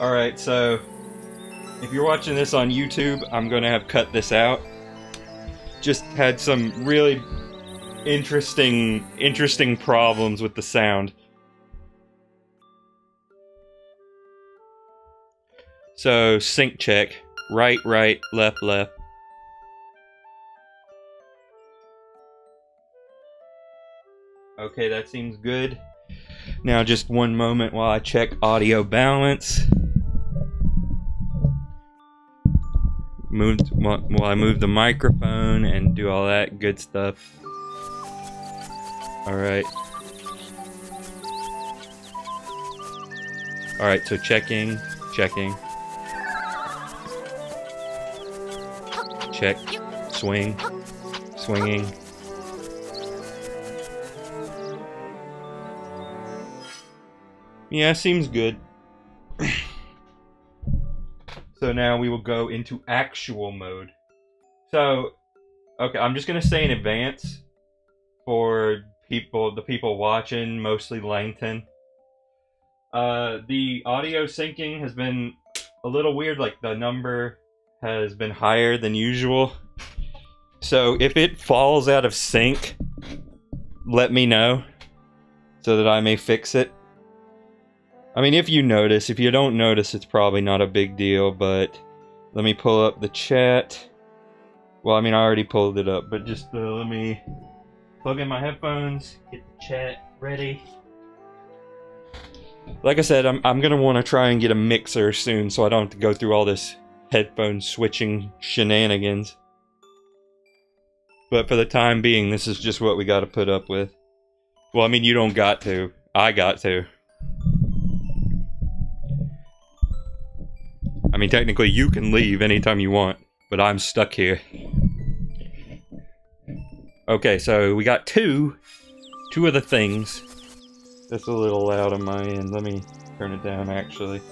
Alright, so if you're watching this on YouTube, I'm gonna have cut this out. Just had some really interesting problems with the sound. So, sync check. Right, right, left, left. Okay, that seems good. Now just one moment while I check audio balance. While I move the microphone and do all that good stuff. Alright. Alright, so checking, checking. Check, swing, swinging. Yeah, seems good. So now we will go into actual mode. So, okay, I'm just gonna say in advance for the people watching, mostly Langton. The audio syncing has been a little weird, like the number has been higher than usual. So if it falls out of sync, let me know so that I may fix it. I mean, if you notice, if you don't notice, it's probably not a big deal, but let me pull up the chat. Well, I mean, I already pulled it up, but just let me plug in my headphones, get the chat ready. Like I said, I'm going to want to try and get a mixer soon so I don't have to go through all this headphone switching shenanigans. But for the time being, this is just what we got to put up with. Well, I mean, you don't got to. I got to. I mean, technically, you can leave anytime you want, but I'm stuck here. Okay, so we got two of the things. That's a little loud on my end. Let me turn it down, actually.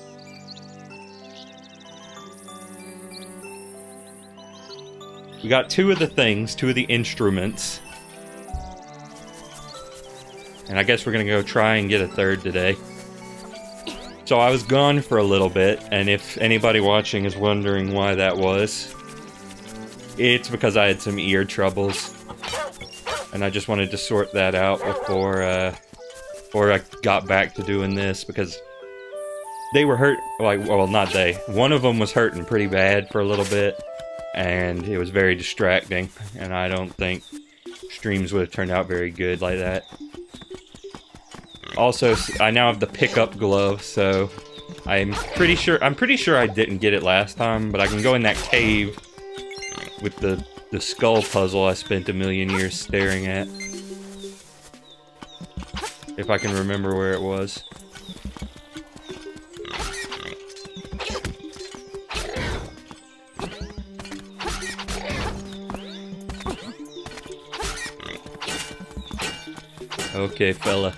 We got two of the things, two of the instruments. And I guess we're gonna go try and get a third today. So I was gone for a little bit, and if anybody watching is wondering why that was, it's because I had some ear troubles, and I just wanted to sort that out before I got back to doing this, because they were hurt, like, well, not they, one of them was hurting pretty bad for a little bit, and it was very distracting, and I don't think streams would have turned out very good like that. Also, I now have the pickup glove, so I'm pretty sure I didn't get it last time, but I can go in that cave with the skull puzzle I spent a million years staring at. If I can remember where it was. Okay, fella.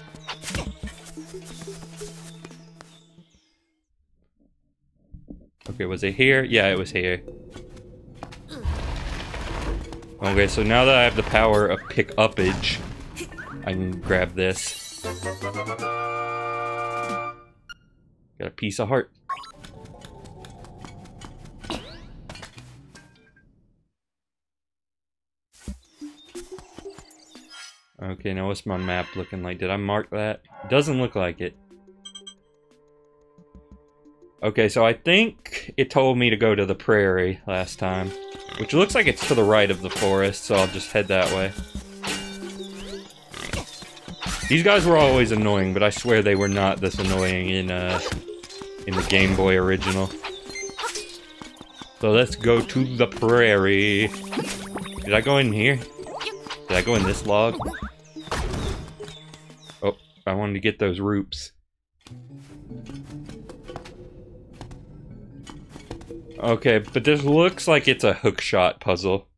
Okay, was it here? Yeah, it was here. Okay, so now that I have the power of pick-uppage, I can grab this. Got a piece of heart. Okay, now what's my map looking like? Did I mark that? Doesn't look like it. Okay, so I think it told me to go to the prairie last time, which looks like it's to the right of the forest, so I'll just head that way. These guys were always annoying, but I swear they were not this annoying in the Game Boy original. So let's go to the prairie. Did I go in here? Did I go in this log? Oh, I wanted to get those roots. Okay, but this looks like it's a hookshot puzzle,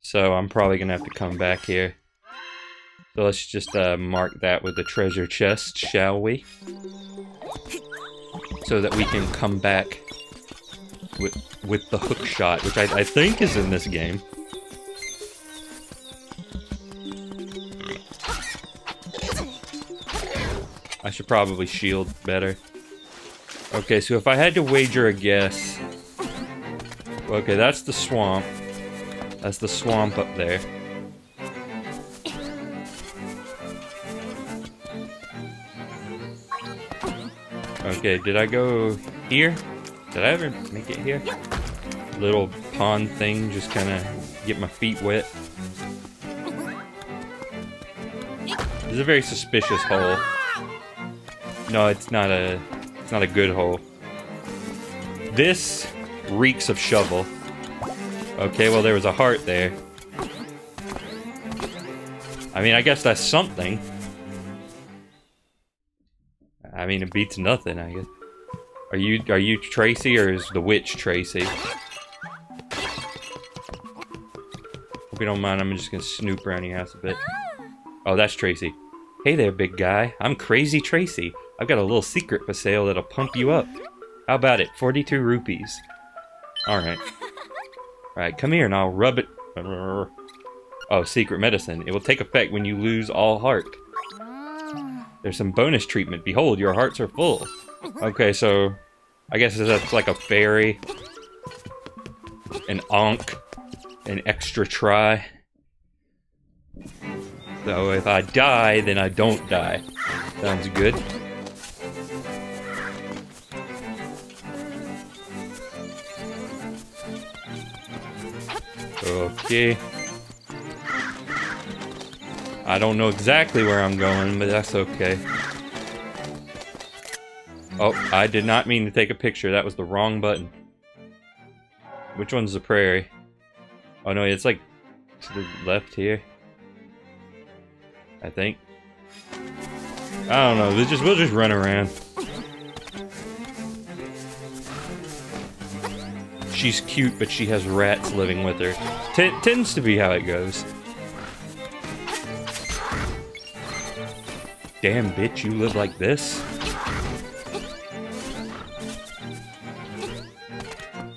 so I'm probably gonna have to come back here. So let's just mark that with the treasure chest, shall we? So that we can come back with the hookshot, which I think is in this game. I should probably shield better. Okay, so if I had to wager a guess... Okay, that's the swamp. That's the swamp up there. Okay, did I go here? Did I ever make it here? Little pond thing, just kind of get my feet wet. This is a very suspicious hole. No, it's not a good hole. This reeks of shovel. Okay, well there was a heart there. I mean, I guess that's something. I mean, it beats nothing, I guess. Are you Tracy, or is the witch Tracy? Hope you don't mind, I'm just gonna snoop around your house a bit. Oh, that's Tracy. Hey there, big guy. I'm Crazy Tracy. I've got a little secret for sale that'll pump you up. How about it? 42 rupees. Alright. Alright, come here and I'll rub it. Oh, secret medicine. It will take effect when you lose all heart. There's some bonus treatment. Behold, your hearts are full. Okay, so I guess that's like a fairy, an onk, an extra try. So if I die, then I don't die. Sounds good. Okay. I don't know exactly where I'm going, but that's okay. Oh, I did not mean to take a picture. That was the wrong button. Which one's the prairie? Oh no, it's like to the left here, I think. I don't know. We'll just run around. She's cute, but she has rats living with her. Tends to be how it goes. Damn, bitch, you live like this?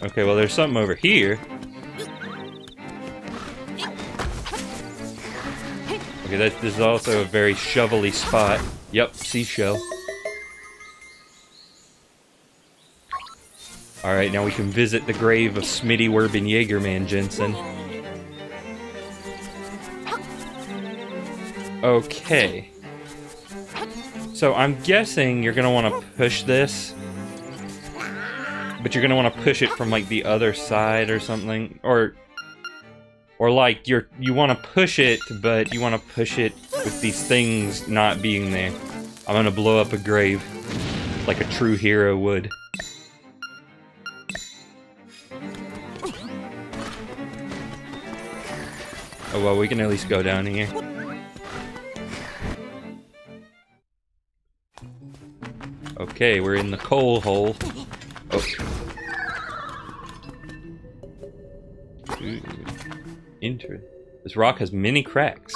Okay, well, there's something over here. Okay, this is also a very shovely spot. Yep, seashell. Alright, now we can visit the grave of Smitty Werbin Jaegerman Jensen. Okay. So I'm guessing you're gonna want to push this, but you're gonna want to push it from like the other side or something, or like you want to push it, but you want to push it with these things not being there. I'm gonna blow up a grave like a true hero would. Oh well, we can at least go down here. Okay, we're in the coal hole. Oh. Ooh. Interesting. This rock has many cracks.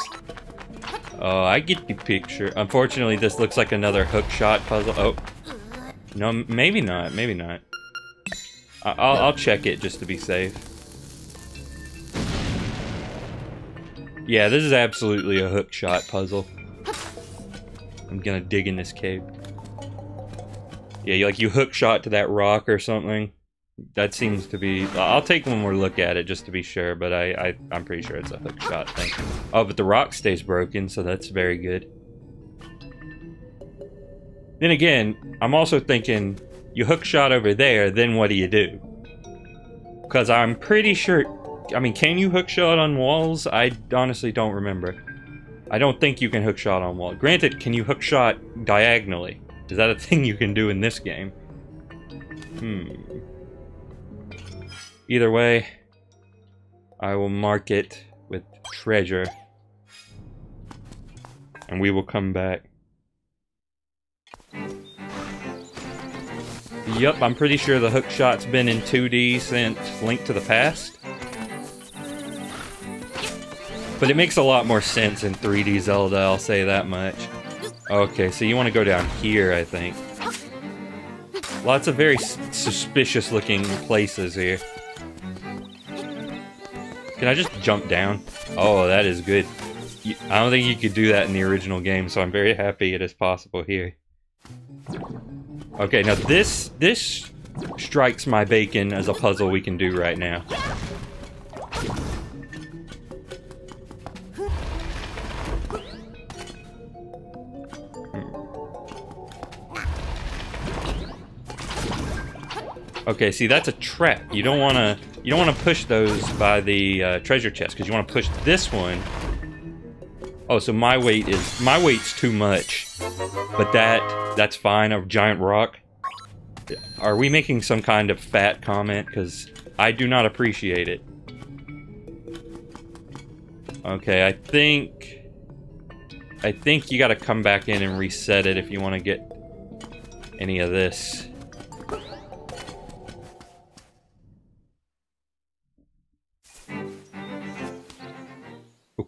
Oh, I get the picture. Unfortunately, this looks like another hookshot puzzle. Oh. No, maybe not. Maybe not. I'll check it just to be safe. Yeah, this is absolutely a hookshot puzzle. I'm gonna dig in this cave. Yeah, you hook shot to that rock or something. That seems to be... I'll take one more look at it just to be sure, but I'm pretty sure it's a hook shot thing. Oh, but the rock stays broken, so that's very good. Then again, I'm also thinking, you hook shot over there, then what do you do? Because I'm pretty sure... I mean, can you hook shot on walls? I honestly don't remember. I don't think you can hook shot on walls. Granted, can you hook shot diagonally? Is that a thing you can do in this game? Either way, I will mark it with treasure. And we will come back. Yup, I'm pretty sure the hookshot's been in 2D since Link to the Past. But it makes a lot more sense in 3D Zelda, I'll say that much. Okay, so you want to go down here, I think. Lots of very suspicious-looking places here. Can I just jump down? Oh, that is good. I don't think you could do that in the original game, so I'm very happy it is possible here. Okay, now this strikes my bacon as a puzzle we can do right now. Okay, see, that's a trap. You don't want to push those by the treasure chest, because you want to push this one. Oh, so my weight's too much, but that's fine. A giant rock. Are we making some kind of fat comment? Because I do not appreciate it. Okay, I think you got to come back in and reset it if you want to get any of this.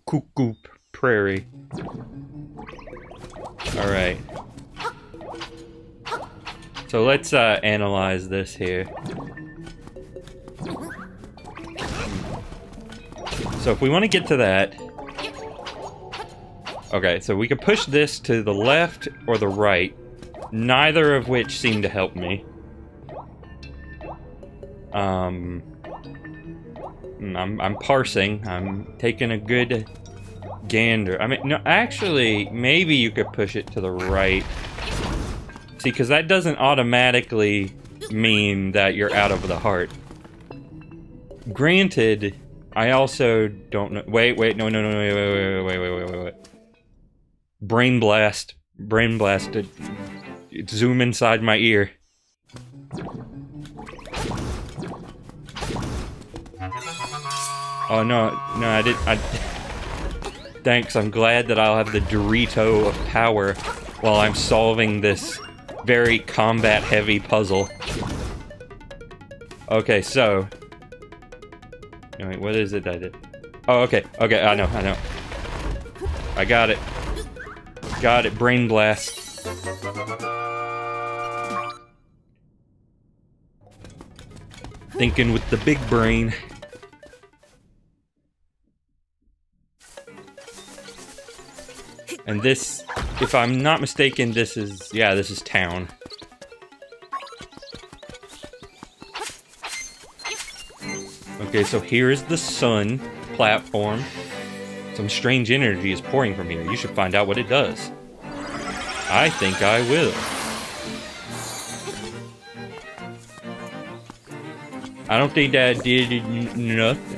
Cuckoo Prairie. Alright. So let's analyze this here. So if we want to get to that... Okay, so we can push this to the left or the right. Neither of which seem to help me. I'm parsing. I'm taking a good... gander. I mean, no, actually, maybe you could push it to the right. See, because that doesn't automatically mean that you're out of the heart. Granted, I also don't know. Wait. Brain blast. Brain blasted. Zoom inside my ear. Oh, no, I didn't. Thanks, I'm glad that I'll have the Dorito of power while I'm solving this very combat-heavy puzzle. Okay, so... Wait, what is it that I did? Oh, okay, I know. I got it. Got it, brain blast. Thinking with the big brain. And this, if I'm not mistaken, this is, yeah, this is town. Okay, so here is the sun platform. Some strange energy is pouring from here. You should find out what it does. I think I will. I don't think that did nothing.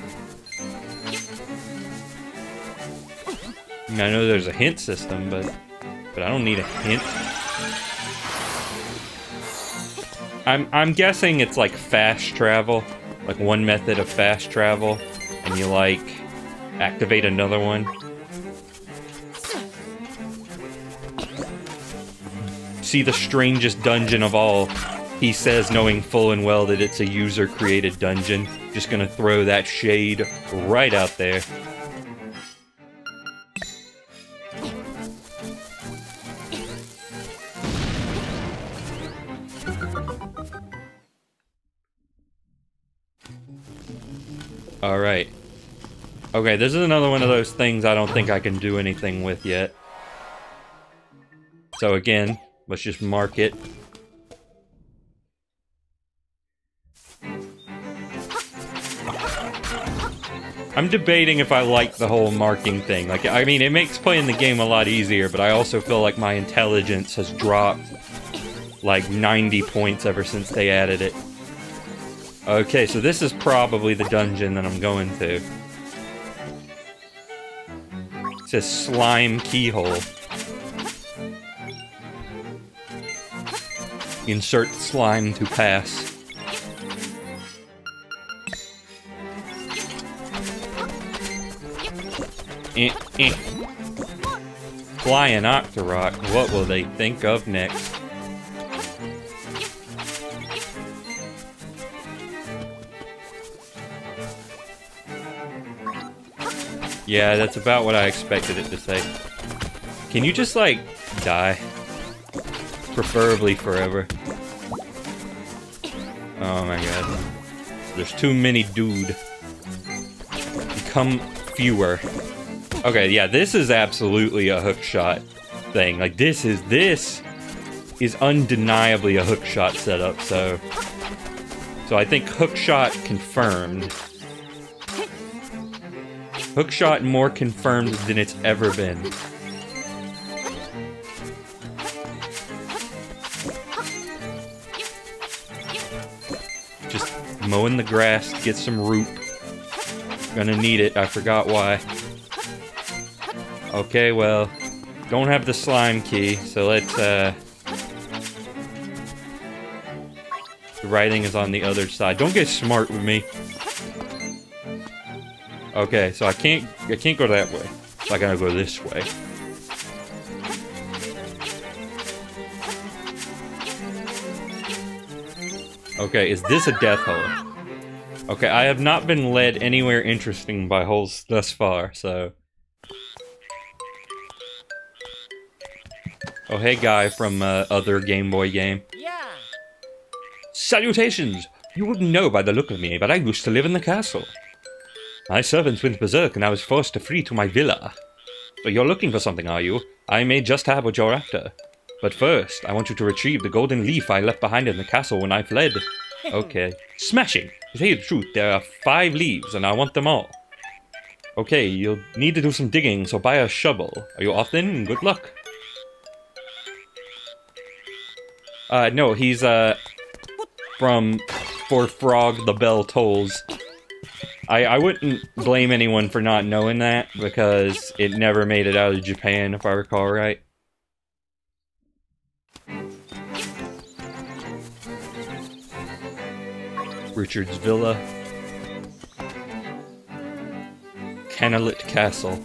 I know there's a hint system, but I don't need a hint. I'm guessing it's like fast travel, like one method of fast travel, and you like activate another one. See the strangest dungeon of all. He says, knowing full and well that it's a user-created dungeon. Just gonna throw that shade right out there. Alright. Okay, this is another one of those things I don't think I can do anything with yet. So again, let's just mark it. I'm debating if I like the whole marking thing. Like, I mean, it makes playing the game a lot easier, but I also feel like my intelligence has dropped like 90 points ever since they added it. Okay, so this is probably the dungeon that I'm going to. It says slime keyhole. Insert slime to pass. Flying Octorok, what will they think of next? Yeah, that's about what I expected it to say. Can you just, like, die? Preferably forever. Oh my god. There's too many, dude. Become fewer. Okay, yeah, this is absolutely a hookshot thing. Like, this is undeniably a hookshot setup, so I think hookshot confirmed. Hookshot more confirmed than it's ever been. Just mowing the grass to get some root. Gonna need it, I forgot why. Okay, well, don't have the slime key, so let's, the writing is on the other side. Don't get smart with me. Okay, so I can't go that way. So I gotta go this way. Okay, is this a death hole? Okay, I have not been led anywhere interesting by holes thus far, so... Oh, hey guy from, other Game Boy game. Yeah. Salutations! You wouldn't know by the look of me, but I used to live in the castle. My servants went berserk and I was forced to flee to my villa. So you're looking for something, are you? I may just have what you're after. But first, I want you to retrieve the golden leaf I left behind in the castle when I fled. Okay. Smashing! To tell you the truth, there are 5 leaves, and I want them all. Okay, you'll need to do some digging, so buy a shovel. Are you off then? Good luck. No, he's, from For Frog the Bell Tolls. I wouldn't blame anyone for not knowing that, because it never made it out of Japan, if I recall right. Richard's Villa. Kanalet Castle.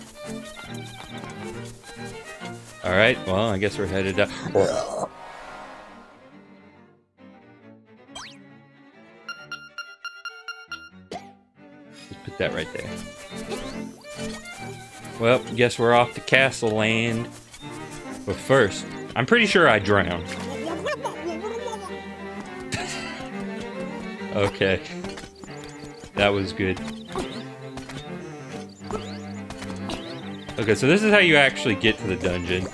Alright, well, I guess we're headed down. Just put that right there. Well, guess we're off to Castle Land. But first, I'm pretty sure I drowned. Okay, that was good. Okay, so this is how you actually get to the dungeon.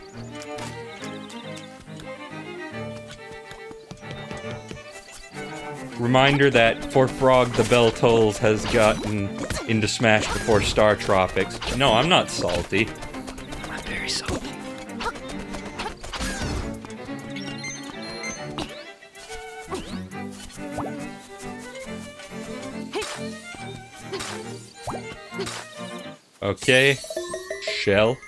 Reminder that For Frog the Bell Tolls has gotten into Smash before Star Tropics. No, I'm not salty. I'm very salty. Okay, shell.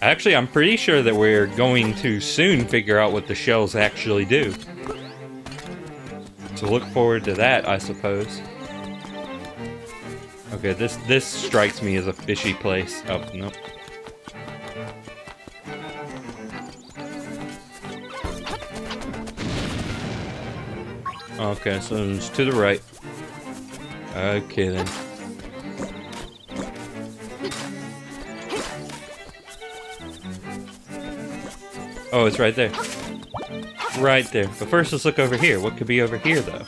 Actually, I'm pretty sure that we're going to soon figure out what the shells actually do. So look forward to that, I suppose. Okay, this strikes me as a fishy place. Oh, no. Okay, so it's to the right. Okay, then. Oh, it's right there. Right there. But first, let's look over here. What could be over here, though?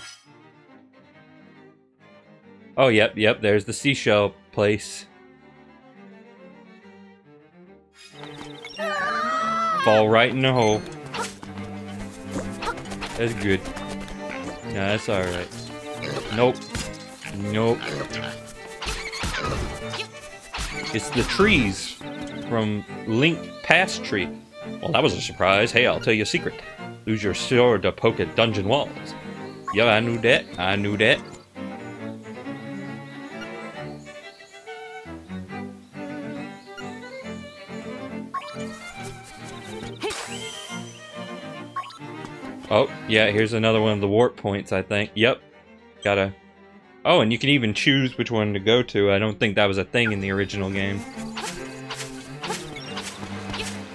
Oh, yep, there's the seashell place. Fall right in the hole. That's good. Nah, that's alright. Nope. Nope. It's the trees from Link Past Tree. Well, that was a surprise. Hey, I'll tell you a secret. Lose your sword to poke at dungeon walls. Yeah, I knew that. I knew that. Oh, yeah, here's another one of the warp points, I think. Yep. Gotta... Oh, and you can even choose which one to go to. I don't think that was a thing in the original game.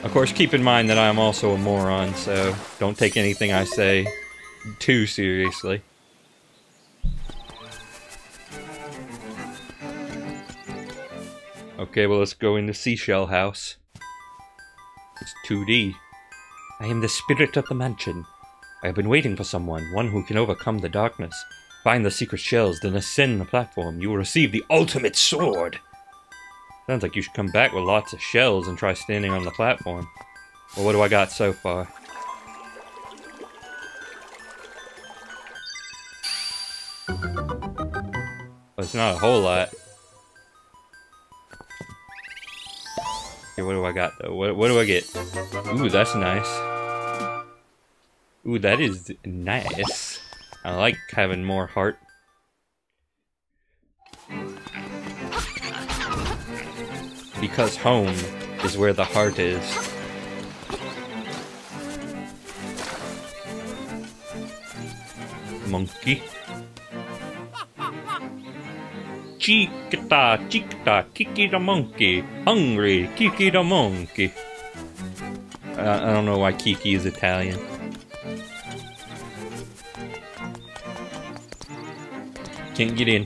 Of course, keep in mind that I'm also a moron, so don't take anything I say too seriously. Okay, well, let's go into Seashell House. It's 2D. I am the spirit of the mansion. I have been waiting for someone, one who can overcome the darkness. Find the secret shells, then ascend the platform. You will receive the ultimate sword! Sounds like you should come back with lots of shells and try standing on the platform. Well, what do I got so far? Well, it's not a whole lot. Okay, what do I got though? What do I get? Ooh, that's nice. Ooh, that is nice. I like having more heart. Because home is where the heart is. Monkey. Chiquita, chiquita, Kiki the monkey. Hungry, Kiki the monkey. I don't know why Kiki is Italian. Can't get in.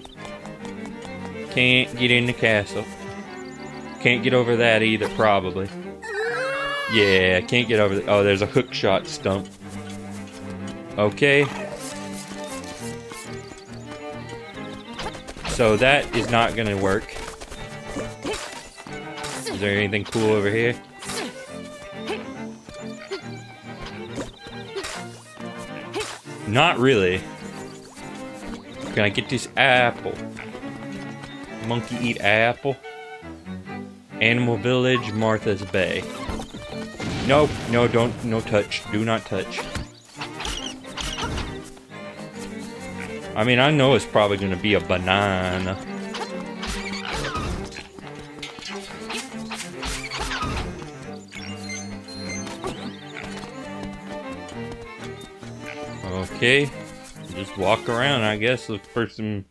Can't get in the castle. Can't get over that either, probably. Yeah, can't get over the— oh, there's a hookshot stump. Okay. So that is not gonna work. Is there anything cool over here? Not really. Can I get this apple? Monkey eat apple? Animal Village, Martha's Bay. Nope, no, don't, no touch. Do not touch. I mean, I know it's probably gonna be a banana. Okay, just walk around, I guess, look for some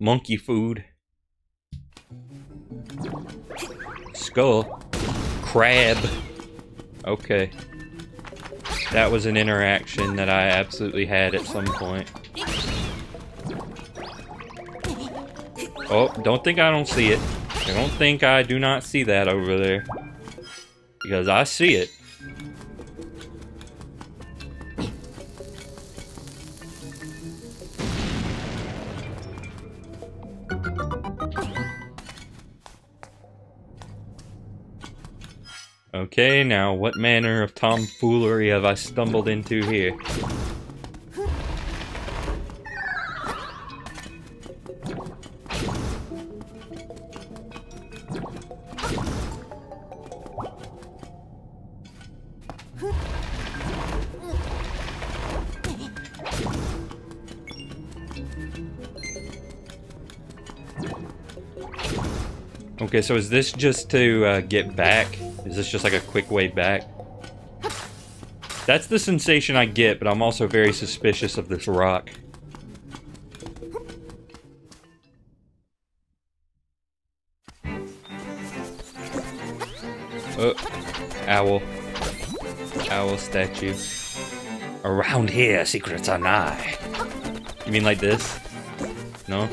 monkey food. Skull. Crab. Okay. That was an interaction that I absolutely had at some point. Oh, don't think I don't see it. I don't think I do not see that over there. Because I see it. Okay, now what manner of tomfoolery have I stumbled into here? Okay, so is this just to get back? Is this just like a quick way back? That's the sensation I get, but I'm also very suspicious of this rock. Oh, owl. Owl statue. Around here, secrets are nigh. You mean like this? No?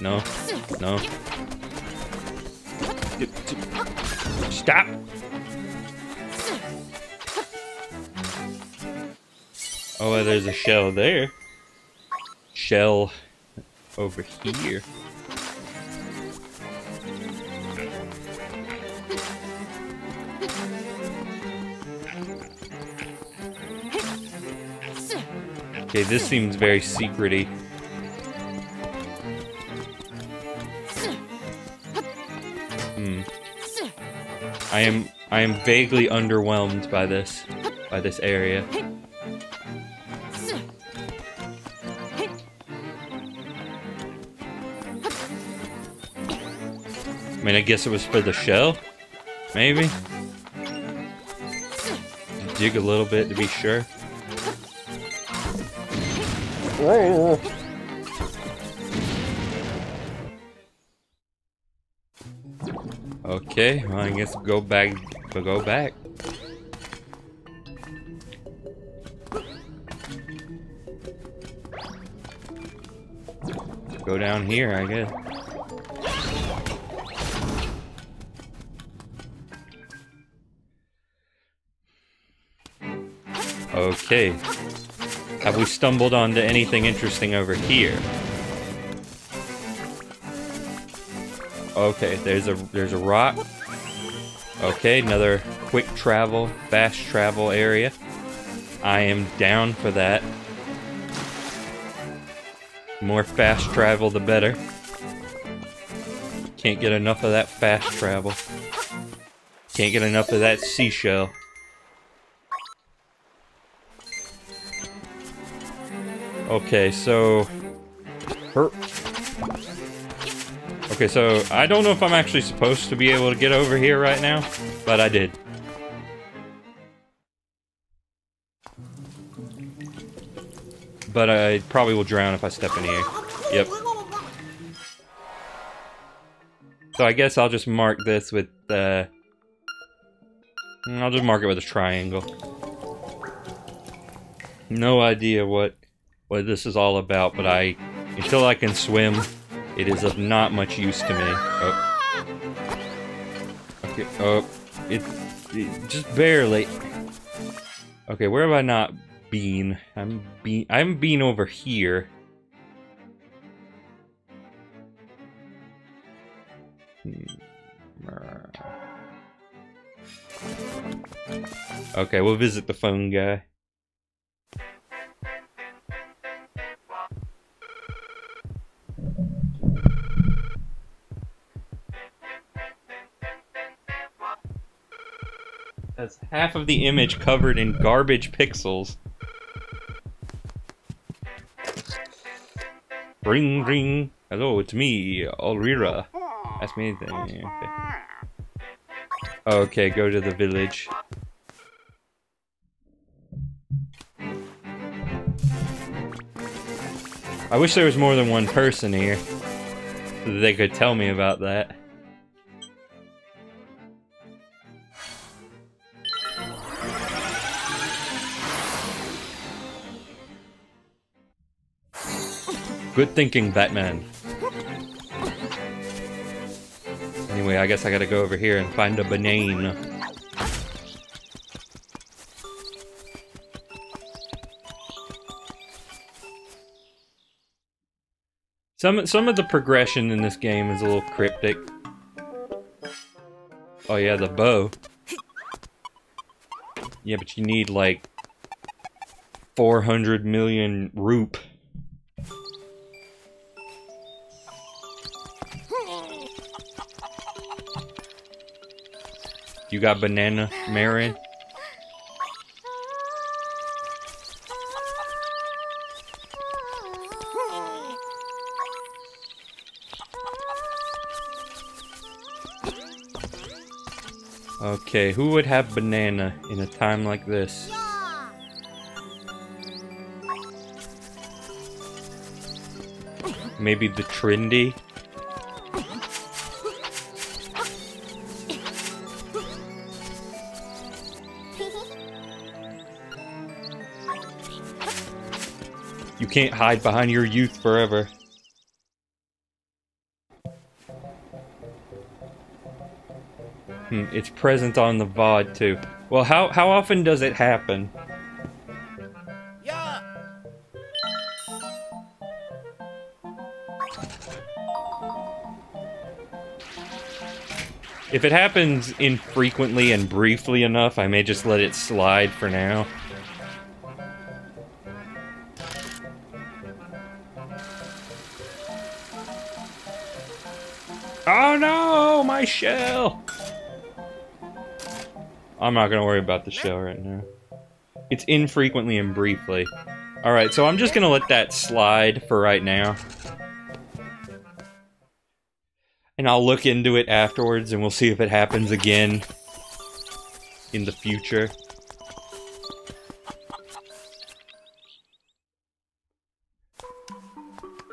No? No? Stop! Oh, well, there's a shell there. Shell over here. Okay, this seems very secret-y. I am vaguely underwhelmed by this area. I mean, I guess it was for the shell, maybe? Dig a little bit to be sure. Whoa. Okay, well, I guess go back, but go back. Go down here, I guess. Okay. Have we stumbled onto anything interesting over here? Okay, there's a rock. Okay, another quick travel, fast travel area. I am down for that. More fast travel, the better. Can't get enough of that fast travel. Can't get enough of that seashell. Okay, so... Okay, so I don't know if I'm actually supposed to be able to get over here right now, but I did. But I probably will drown if I step in here. Yep. So I guess I'll just mark this with, I'll just mark it with a triangle. No idea what this is all about, but until I can swim, it is of not much use to me. Oh. Okay, oh. It just barely. Okay, where have I not been? I haven't been over here. Okay, we'll visit the phone guy. That's half of the image covered in garbage pixels. Ring, ring. Hello, it's me, Alrira. Ask me anything. Okay. Okay, go to the village. I wish there was more than one person here, so that they could tell me about that. Good thinking, Batman. Anyway, I guess I gotta go over here and find a banane. Some of the progression in this game is a little cryptic. Oh yeah, the bow. Yeah, but you need like 400 million roop. You got banana, Marin? Okay, who would have banana in a time like this? Maybe the trendy? You can't hide behind your youth forever. It's present on the VOD too. Well, how often does it happen? Yeah. If it happens infrequently and briefly enough, I may just let it slide for now. Oh no, my shell! I'm not gonna worry about the shell right now. It's infrequently and briefly. Alright, so I'm just gonna let that slide for right now. And I'll look into it afterwards and we'll see if it happens again in the future.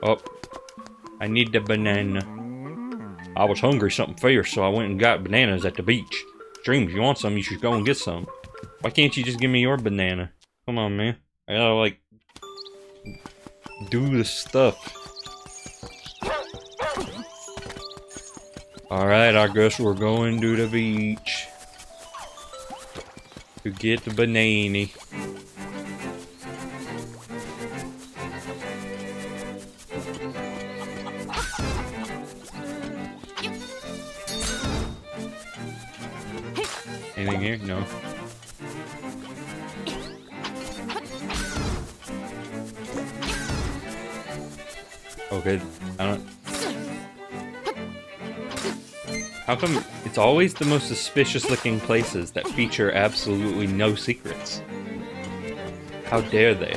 Oh, I need the banana. I was hungry, something fierce, so I went and got bananas at the beach. Dreams, you want some, you should go and get some. Why can't you just give me your banana? Come on, man. I gotta, like, do the stuff. Alright, I guess we're going to the beach to get the banana. here? No. Oh, good. I don't... How come it's always the most suspicious-looking places that feature absolutely no secrets? How dare they?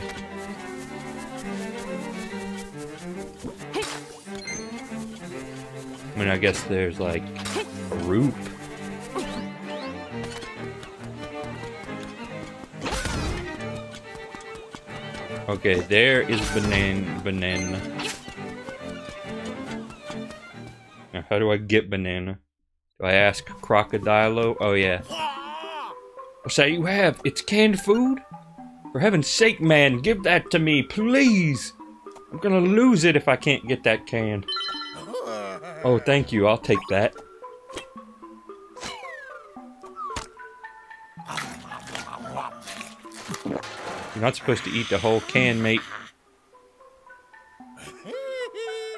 I mean, I guess there's, like, a roop. Okay, there is banana. Now, how do I get banana? Do I ask Crocodilo? Oh, yeah. What's that you have? It's canned food? For heaven's sake, man, give that to me, please! I'm gonna lose it if I can't get that canned. Oh, thank you. I'll take that. You're not supposed to eat the whole can, mate.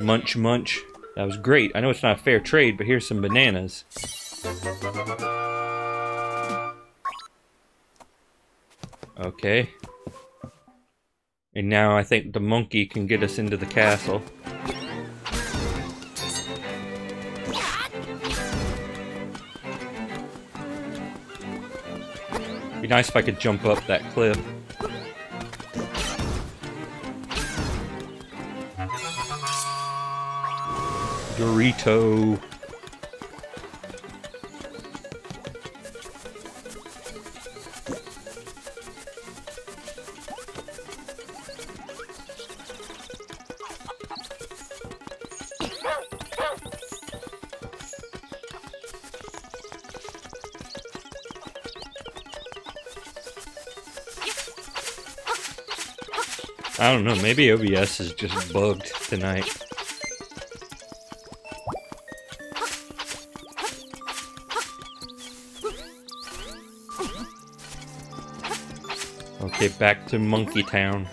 Munch, munch. That was great. I know it's not a fair trade, but here's some bananas. Okay. And now I think the monkey can get us into the castle. Nice if I could jump up that cliff. Dorito. I don't know, maybe OBS is just bugged tonight. Okay, back to Monkey Town.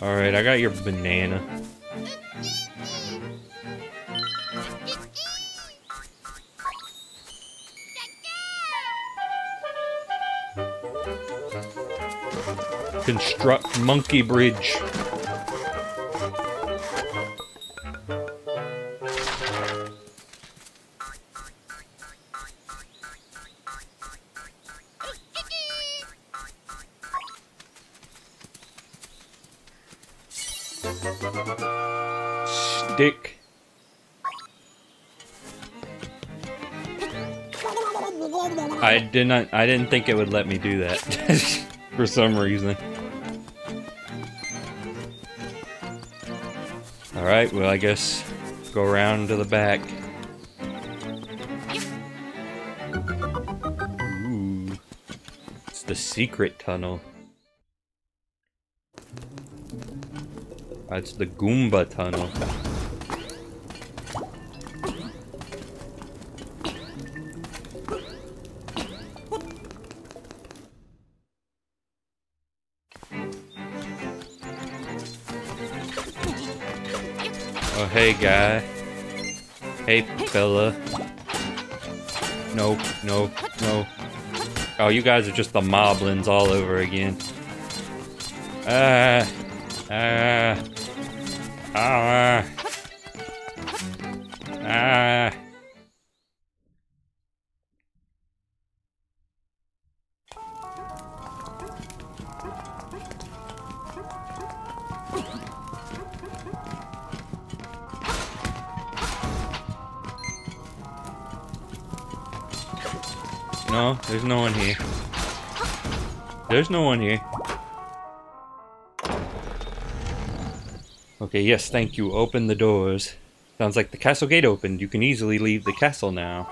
Alright, I got your banana. Construct Monkey Bridge. Stick. I didn't think it would let me do that for some reason. All right, well, I guess go around to the back. Ooh. It's the secret tunnel. That's the Goomba tunnel. Oh, hey, guy. Hey, fella. Nope, nope, nope. Oh, you guys are just the moblins all over again. No, there's no one here. There's no one here. Okay, yes, thank you. Open the doors. Sounds like the castle gate opened. You can easily leave the castle now.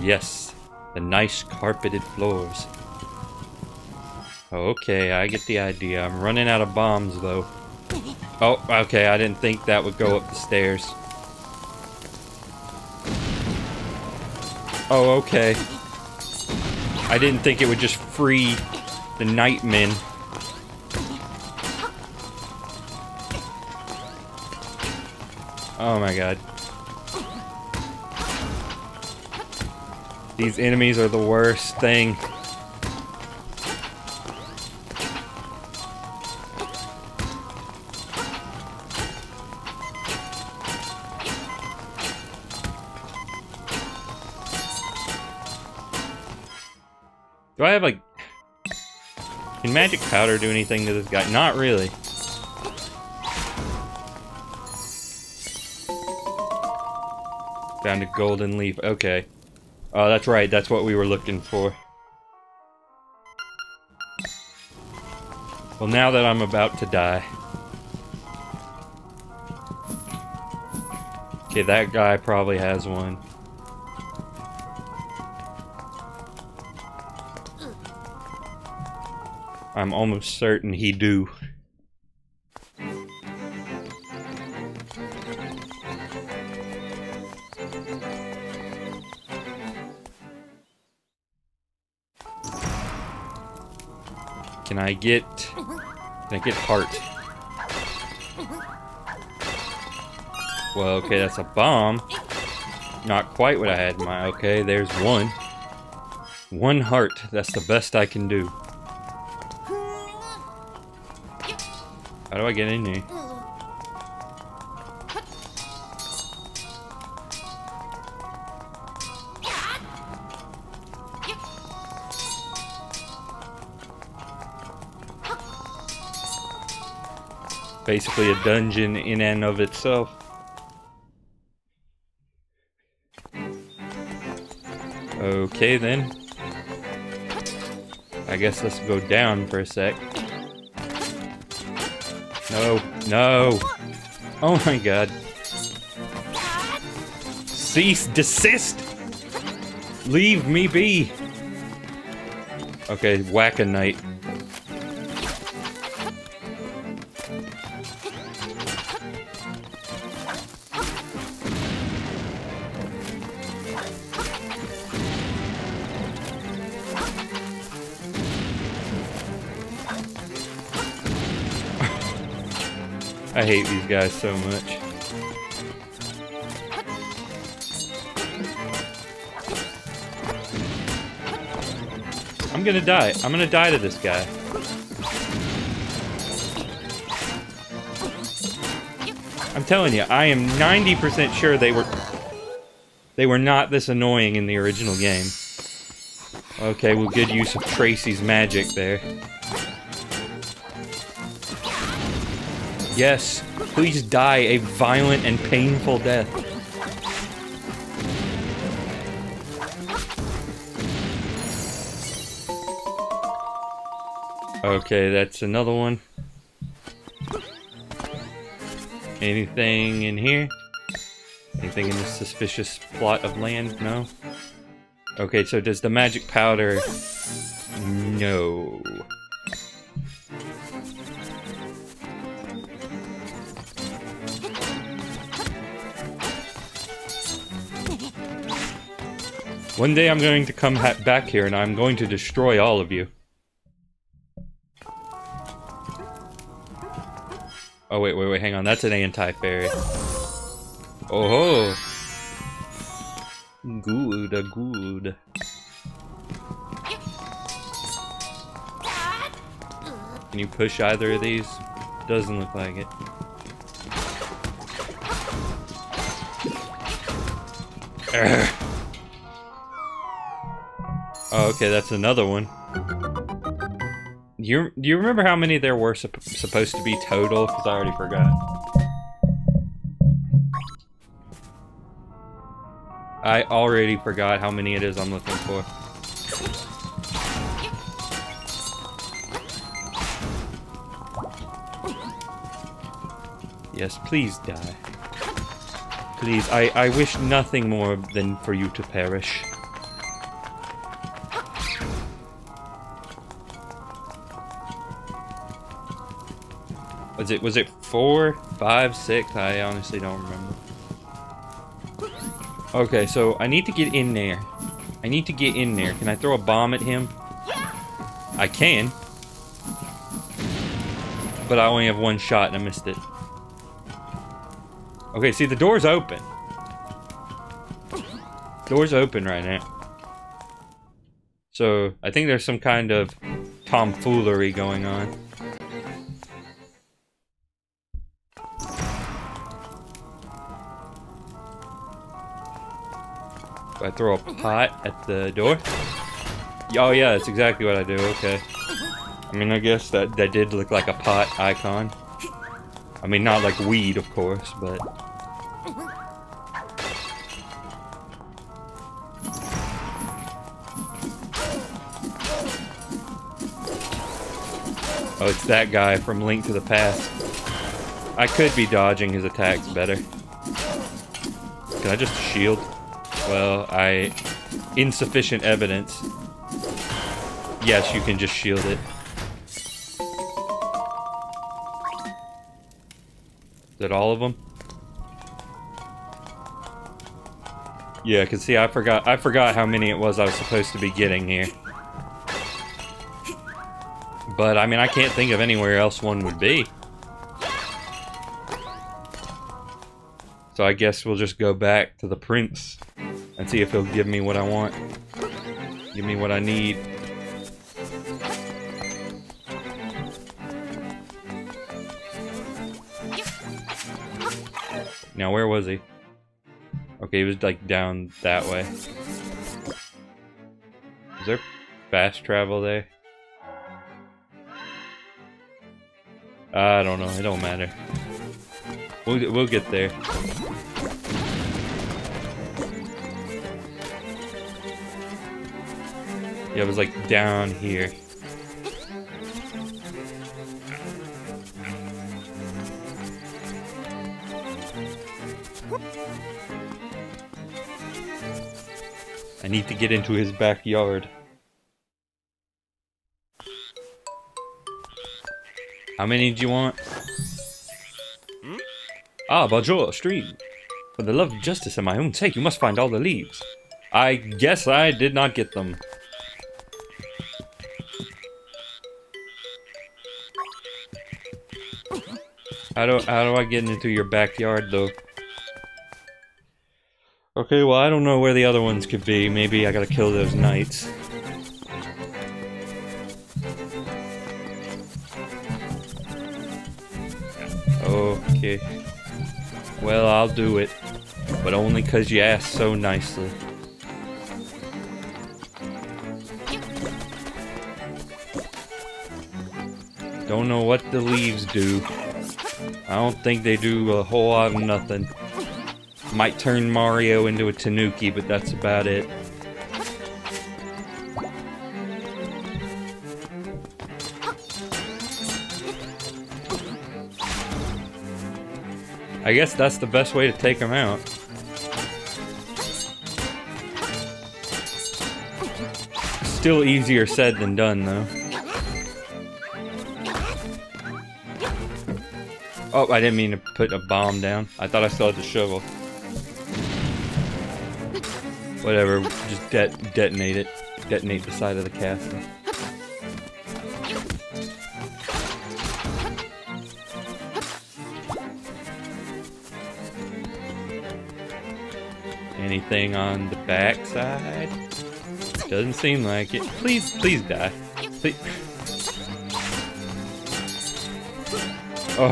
Yes, the nice carpeted floors. Okay, I get the idea. I'm running out of bombs, though. Oh, okay, I didn't think that would go up the stairs. Oh, okay. I didn't think it would just free the nightmen. Oh my god. These enemies are the worst thing. Do I have, like... Can magic powder do anything to this guy? Not really. Found a golden leaf. Okay. Oh, that's right. That's what we were looking for. Well, now that I'm about to die... Okay, that guy probably has one. I'm almost certain he do. Can I get... Can I get heart? Well, okay, that's a bomb. Not quite what I had in mind. Okay, there's one. One heart. That's the best I can do. How do I get in here? Basically a dungeon in and of itself. Okay then. I guess let's go down for a sec. No, no. Oh my god. Cease, desist! Leave me be! Okay, whack a knight. I hate these guys so much. I'm gonna die. I'm gonna die to this guy. I'm telling you, I am 90% sure they were not this annoying in the original game. Okay, well, good use of Tracy's magic there. Yes, please die a violent and painful death. Okay, that's another one. Anything in here? Anything in this suspicious plot of land? No? Okay, so does the magic powder... No... One day I'm going to come back here and I'm going to destroy all of you. Oh, wait, wait, wait, hang on. That's an anti-fairy. Oh ho! Good, good. Can you push either of these? Doesn't look like it. Urgh. Oh, okay, that's another one. Do you remember how many there were supposed to be total? Because I already forgot. I already forgot how many it is I'm looking for. Yes, please die. Please, I wish nothing more than for you to perish. Was it 4, 5, 6? I honestly don't remember. Okay, so I need to get in there. I need to get in there. Can I throw a bomb at him? I can. But I only have one shot and I missed it. Okay, see, the door's open. Door's open right now. So, I think there's some kind of tomfoolery going on. I throw a pot at the door. Oh yeah, that's exactly what I do. Okay. I mean, I guess that did look like a pot icon. I mean, not like weed, of course, but. Oh, it's that guy from Link to the Past. I could be dodging his attacks better. Can I just shield? Well, insufficient evidence. Yes, you can just shield it. Is that all of them? Yeah, 'cause see, I forgot how many it was I was supposed to be getting here. But I mean, I can't think of anywhere else one would be. So I guess we'll just go back to the prince. And see if he'll give me what I want. Give me what I need. Now, where was he? Okay, he was like down that way. Is there fast travel there? I don't know. It don't matter. We'll get there. Yeah, it was like down here. I need to get into his backyard. How many do you want? Ah, bonjour, stream. For the love of justice and my own sake, you must find all the leaves. I guess I did not get them. How do I get into your backyard, though? Okay, well, I don't know where the other ones could be. Maybe I gotta kill those knights. Okay. Well, I'll do it. But only 'cause you asked so nicely. Don't know what the leaves do. I don't think they do a whole lot of nothing. Might turn Mario into a tanuki, but that's about it. I guess that's the best way to take him out. Still easier said than done, though. Oh, I didn't mean to put a bomb down. I thought I still had the shovel. Whatever, just detonate it. Detonate the side of the castle. Anything on the back side? Doesn't seem like it. Please, please die. Please. Oh.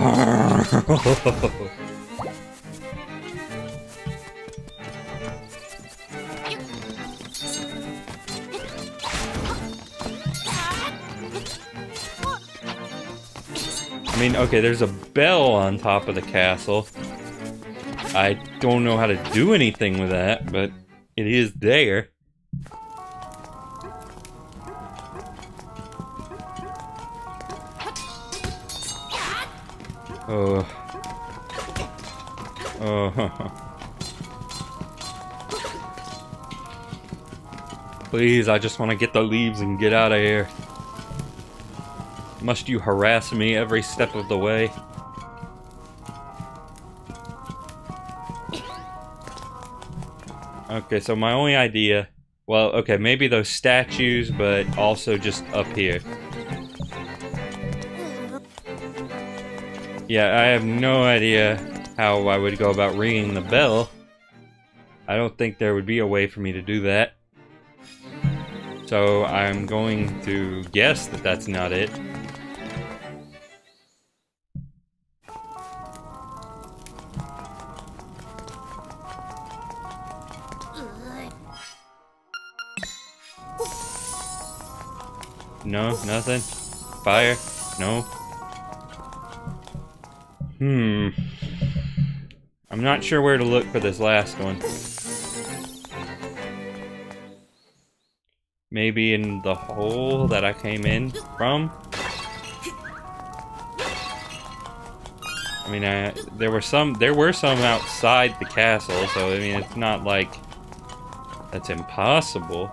I mean, okay, there's a bell on top of the castle. I don't know how to do anything with that, but it is there. Oh. Oh. Please, I just want to get the leaves and get out of here. Must you harass me every step of the way? Okay, so my only idea... Well, okay, maybe those statues, but also just up here. Yeah, I have no idea how I would go about ringing the bell. I don't think there would be a way for me to do that. So I'm going to guess that that's not it. No, nothing. Fire. No. I'm not sure where to look for this last one. Maybe in the hole that I came in from? I mean, there were some outside the castle, so I mean, it's not like that's impossible.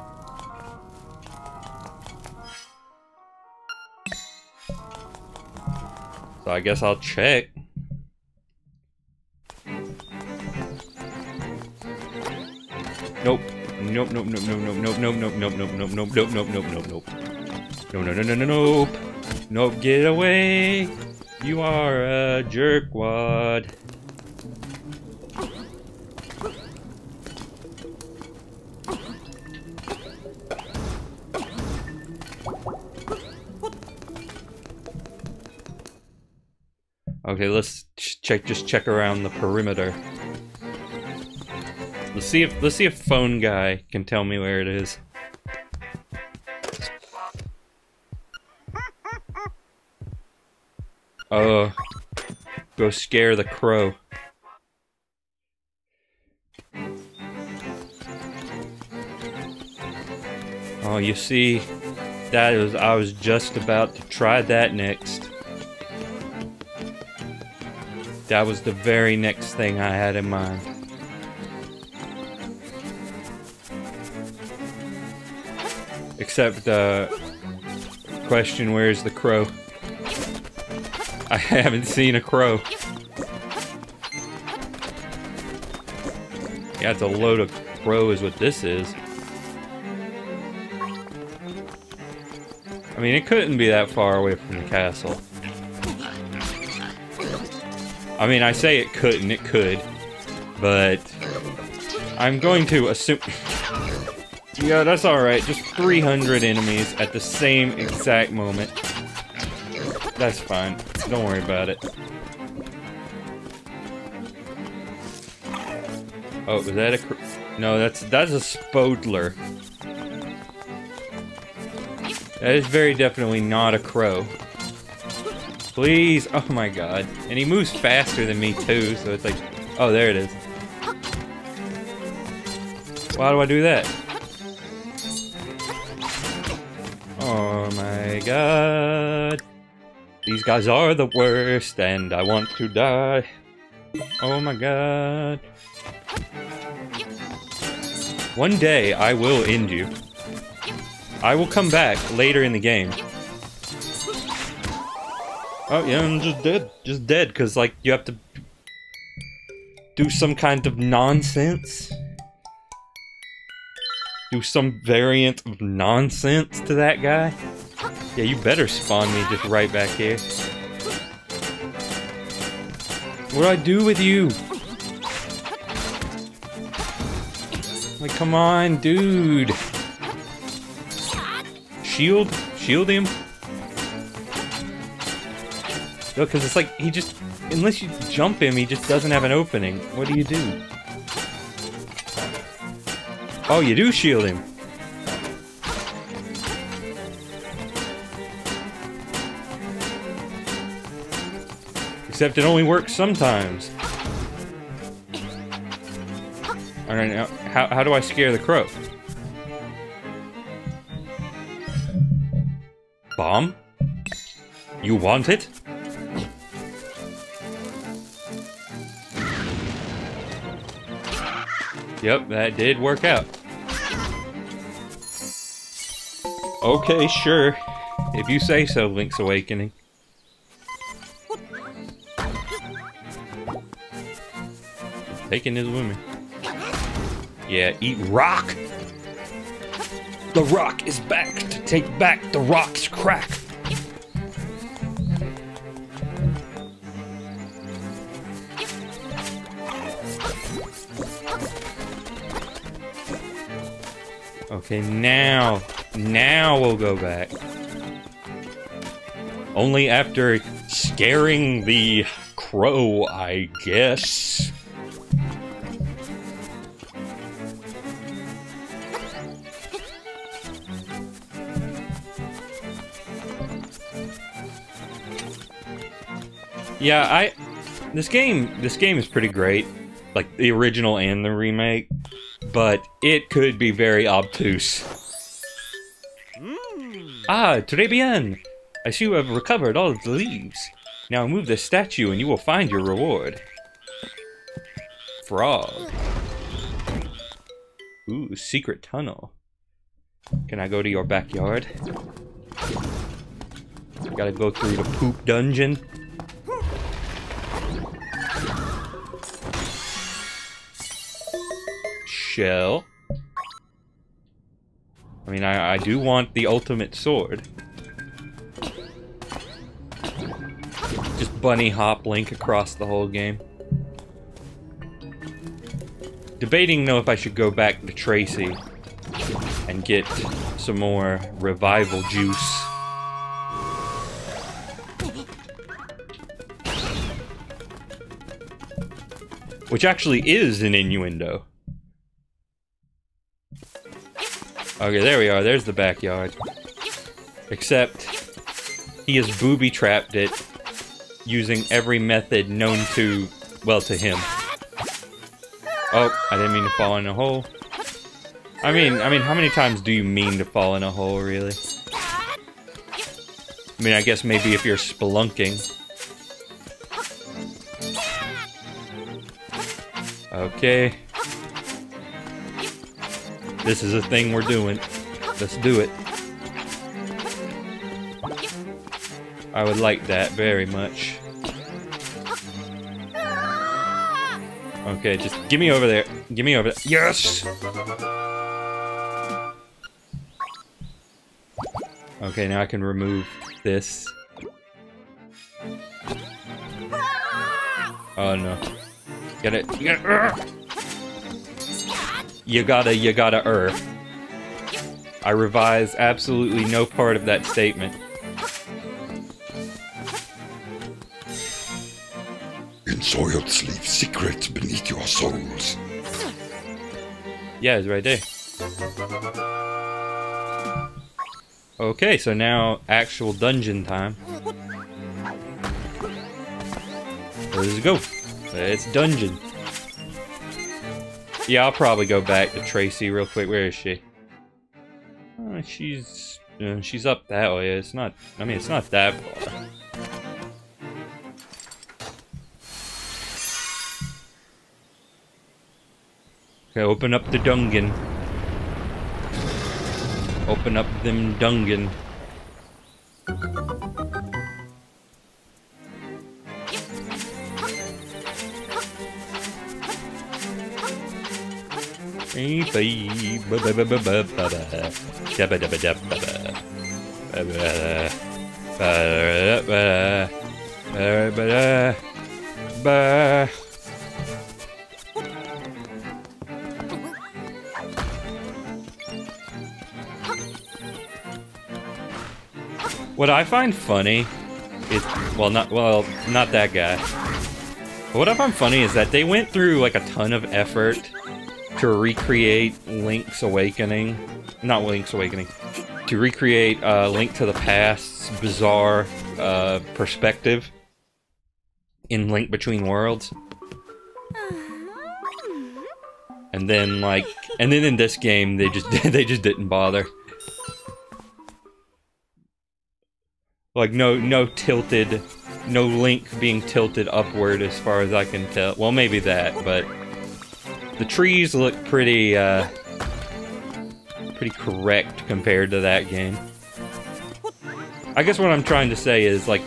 So I guess I'll check. Nope. Nope, nope, nope, nope, nope, nope, nope, nope, nope, nope, nope, nope, nope, nope, nope, nope. No, no, no, no, no, nope. Nope, get away. You are a jerkwad. Okay, let's check. Just check around the perimeter. Let's see if phone guy can tell me where it is. Oh, go scare the crow. Oh, you see, I was just about to try that next. That was the very next thing I had in mind. Except, question, where's the crow? I haven't seen a crow. Yeah, it's a load of crow is what this is. I mean, it couldn't be that far away from the castle. I mean, I say it couldn't, it could, but I'm going to assume... Yeah, that's alright, just 300 enemies at the same exact moment. That's fine, don't worry about it. Oh, is that a No, that's a spodler. That is very definitely not a crow. Please, oh my god. And he moves faster than me too, so it's like, oh, there it is. Why do I do that? Oh my god. These guys are the worst and I want to die. Oh my god. One day I will end you. I will come back later in the game. Oh, yeah, I'm just dead. Just dead, because, like, you have to do some kind of nonsense. Do some variant of nonsense to that guy. Yeah, you better spawn me just right back here. What do I do with you? Like, come on, dude. Shield? Shield him? No, because it's like, he just, unless you jump him, he just doesn't have an opening. What do you do? Oh, you do shield him. Except it only works sometimes. Alright, now, how do I scare the crow? Bomb? You want it? Yep, that did work out. Okay, sure. If you say so, Link's Awakening. Taking his women. Yeah, eat rock! The rock is back to take back the rock's crack! Okay, now we'll go back. Only after scaring the crow, I guess. Yeah, this game is pretty great. Like, the original and the remake. But it could be very obtuse. Ah, très bien! I see you have recovered all of the leaves. Now move the statue and you will find your reward. Frog. Ooh, secret tunnel. Can I go to your backyard? Gotta go through the poop dungeon. Shell. I mean, I do want the ultimate sword. Just bunny hop Link across the whole game. Debating, though, if I should go back to Tracy and get some more revival juice. Which actually is an innuendo. Okay, there we are. There's the backyard. Except, he has booby-trapped it using every method known to, well, to him. Oh, I didn't mean to fall in a hole. I mean, how many times do you mean to fall in a hole, really? I mean, I guess maybe if you're spelunking. Okay. This is a thing we're doing. Let's do it. I would like that very much. Okay, just give me over there. Give me over there. Yes! Okay, now I can remove this. Oh no. Get it. Get it. You gotta. I revise absolutely no part of that statement. In soiled sleep, secrets beneath your souls. Yeah, it's right there. Okay, so now actual dungeon time. Where does it go? It's dungeon. Yeah, I'll probably go back to Tracy real quick. Where is she? Oh, she's up that way. It's not. I mean, it's not that far. Okay, open up the dungeon. Open up them dungeon. What I find funny is, well, not that guy. But what I find funny is that they went through like a ton of effort to recreate Link's Awakening, not Link's Awakening, to recreate Link to the Past's bizarre perspective in Link Between Worlds. And then and then in this game they just didn't bother. Like no Link being tilted upward as far as I can tell. Well, maybe that, but the trees look pretty, pretty correct compared to that game. I guess what I'm trying to say is, like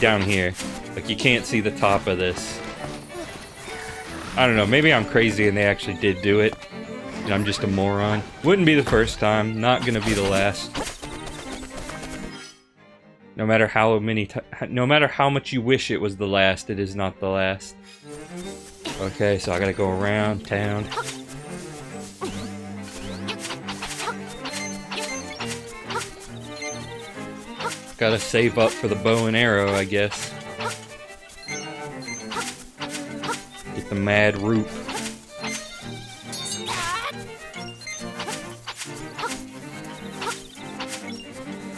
down here, like you can't see the top of this. I don't know, maybe I'm crazy and they actually did do it. I'm just a moron. Wouldn't be the first time, not gonna be the last. No matter how many no matter how much you wish it was the last, it is not the last. Okay, so I gotta go around town. Gotta save up for the bow and arrow, I guess. Get the mad root.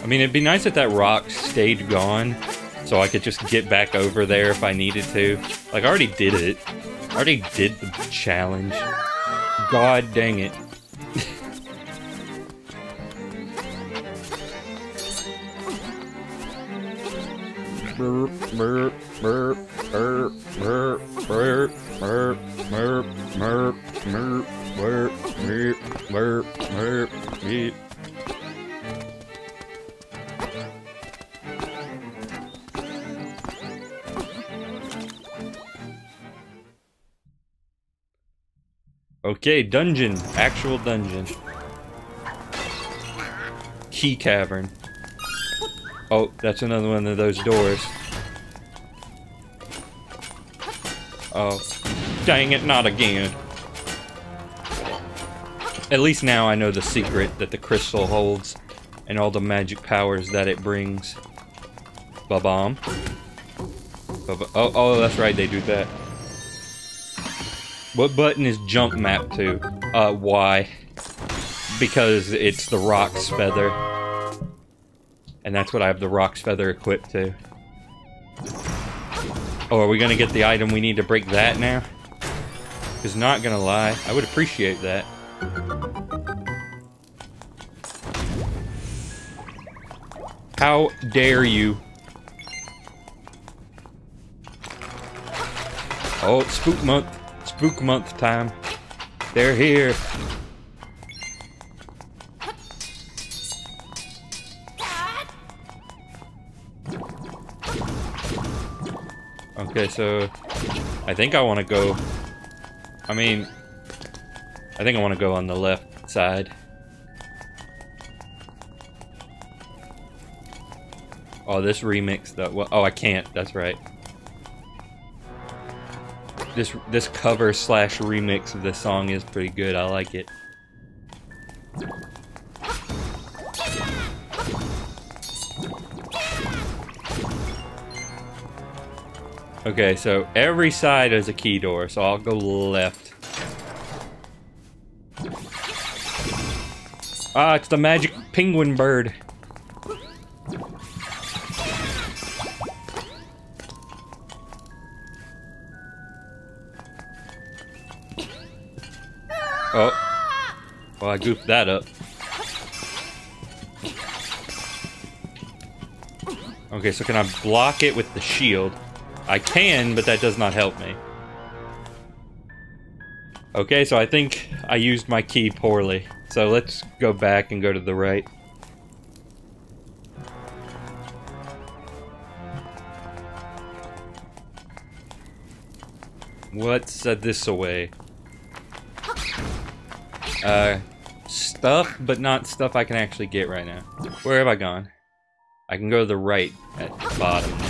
I mean, it'd be nice if that rock stayed gone, so I could just get back over there if I needed to. Like, I already did it. I already did the challenge. God dang it. Burp, burp, burp, burp, burp, burp, burp, burp, burp, burp, burp, burp, burp, burp. Okay, dungeon. Actual dungeon. Key cavern. Oh, that's another one of those doors. Oh. Dang it, not again. At least now I know the secret that the crystal holds and all the magic powers that it brings. Ba-bomb. Oh, that's right, they do that. What button is jump map to? Y. Because it's the rock's feather. And that's what I have the rock's feather equipped to. Oh, are we gonna get the item we need to break that now? Because not gonna lie, I would appreciate that. How dare you? Oh, it's spook month. Spook month time. They're here. Okay, so I think I want to go, I think I want to go on the left side. Oh, this remix, though. Oh, I can't, that's right. This cover slash remix of this song is pretty good, I like it. Okay, so every side is a key door, so I'll go left. Ah, it's the magic penguin bird. Oh. Well, I goofed that up. Okay, so can I block it with the shield? I can, but that does not help me. Okay, so I think I used my key poorly. So let's go back and go to the right. What's this away? Stuff, but not stuff I can actually get right now. Where have I gone? I can go to the right at the bottom there.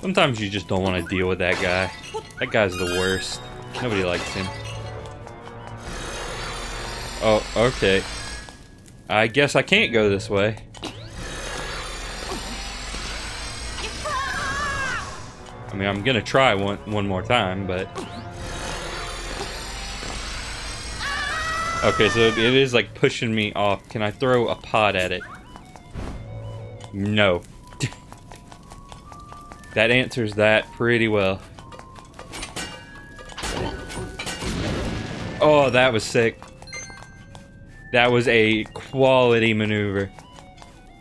Sometimes you just don't want to deal with that guy. That guy's the worst. Nobody likes him. Oh, okay. I guess I can't go this way. I mean, I'm gonna try one more time, but... Okay, so it is like pushing me off. Can I throw a pot at it? No. That answers that pretty well. Oh, that was sick. That was a quality maneuver.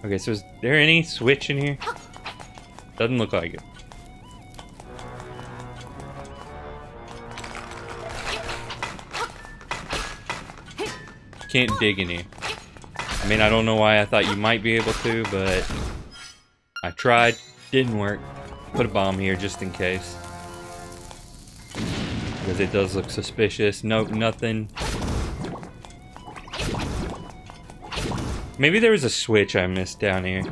Okay, so is there any switch in here? Doesn't look like it. Can't dig in here. I mean, I don't know why I thought you might be able to, but... I tried, didn't work. Put a bomb here just in case. Because it does look suspicious. Nope, nothing. Maybe there was a switch I missed down here.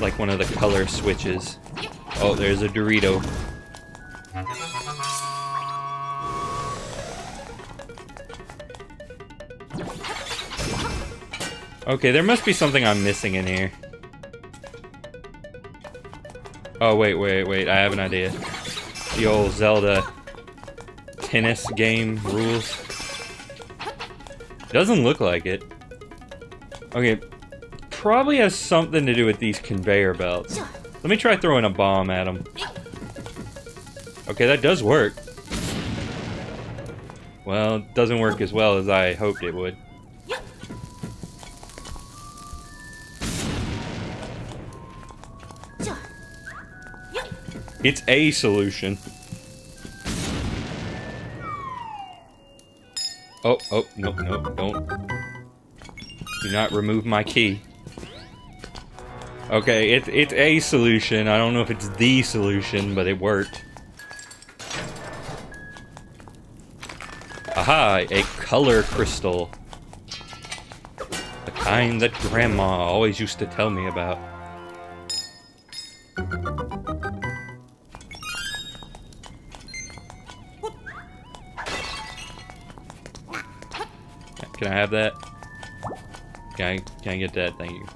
Like one of the color switches. Oh, there's a Dorito. Okay, there must be something I'm missing in here. Oh, wait, I have an idea. The old Zelda tennis game rules. Doesn't look like it. Okay, probably has something to do with these conveyor belts. Let me try throwing a bomb at them. Okay, that does work. Well, it doesn't work as well as I hoped it would. It's a solution. Oh, no, don't. Do not remove my key. Okay, it's a solution. I don't know if it's the solution, but it worked. Aha, a color crystal. The kind that Grandma always used to tell me about. Can I have that? Can I get that? Thank you.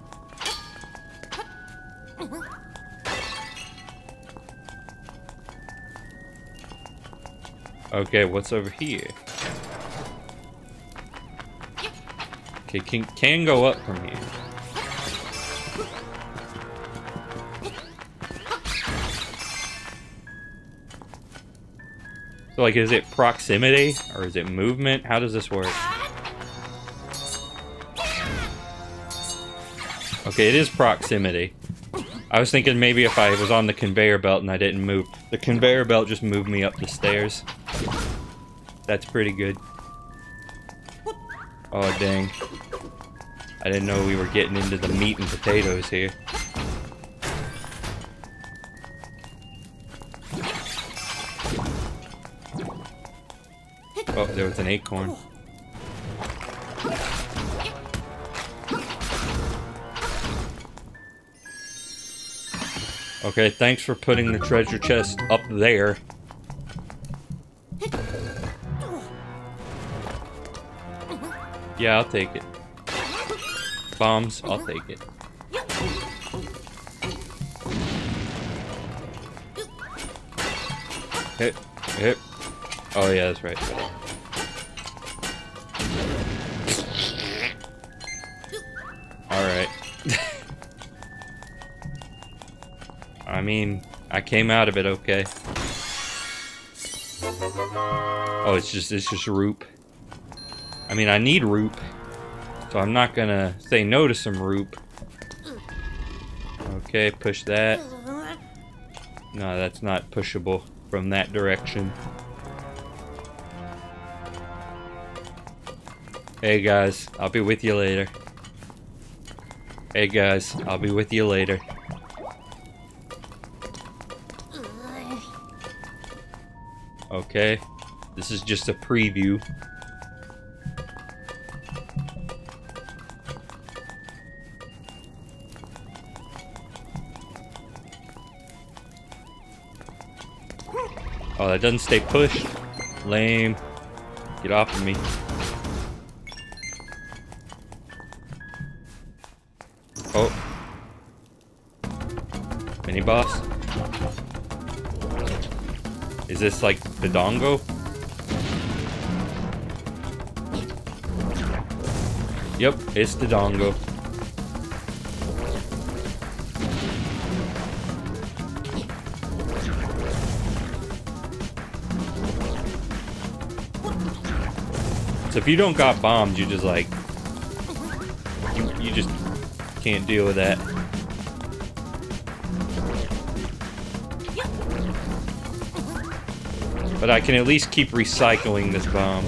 Okay, what's over here? Okay, can go up from here. So, like, is it proximity or is it movement? How does this work? Okay, it is proximity. I was thinking maybe if I was on the conveyor belt and I didn't move. The conveyor belt just moved me up the stairs. That's pretty good. Oh, dang. I didn't know we were getting into the meat and potatoes here. Oh, there was an acorn. Okay, thanks for putting the treasure chest up there. Yeah, I'll take it. Bombs, I'll take it. Hit. Oh yeah, that's right. Alright. I mean, I came out of it okay. Oh, it's just roop. I mean, I need roop, so I'm not gonna say no to some roop. Okay, push that. No, that's not pushable from that direction. Hey guys, I'll be with you later. Hey guys, I'll be with you later. Okay, this is just a preview. Oh, that doesn't stay pushed. Lame. Get off of me. Oh. Mini boss. Is this like the dongo? Yep, it's the dongo. So if you don't got bombed, you just like you just can't deal with that. But I can at least keep recycling this bomb.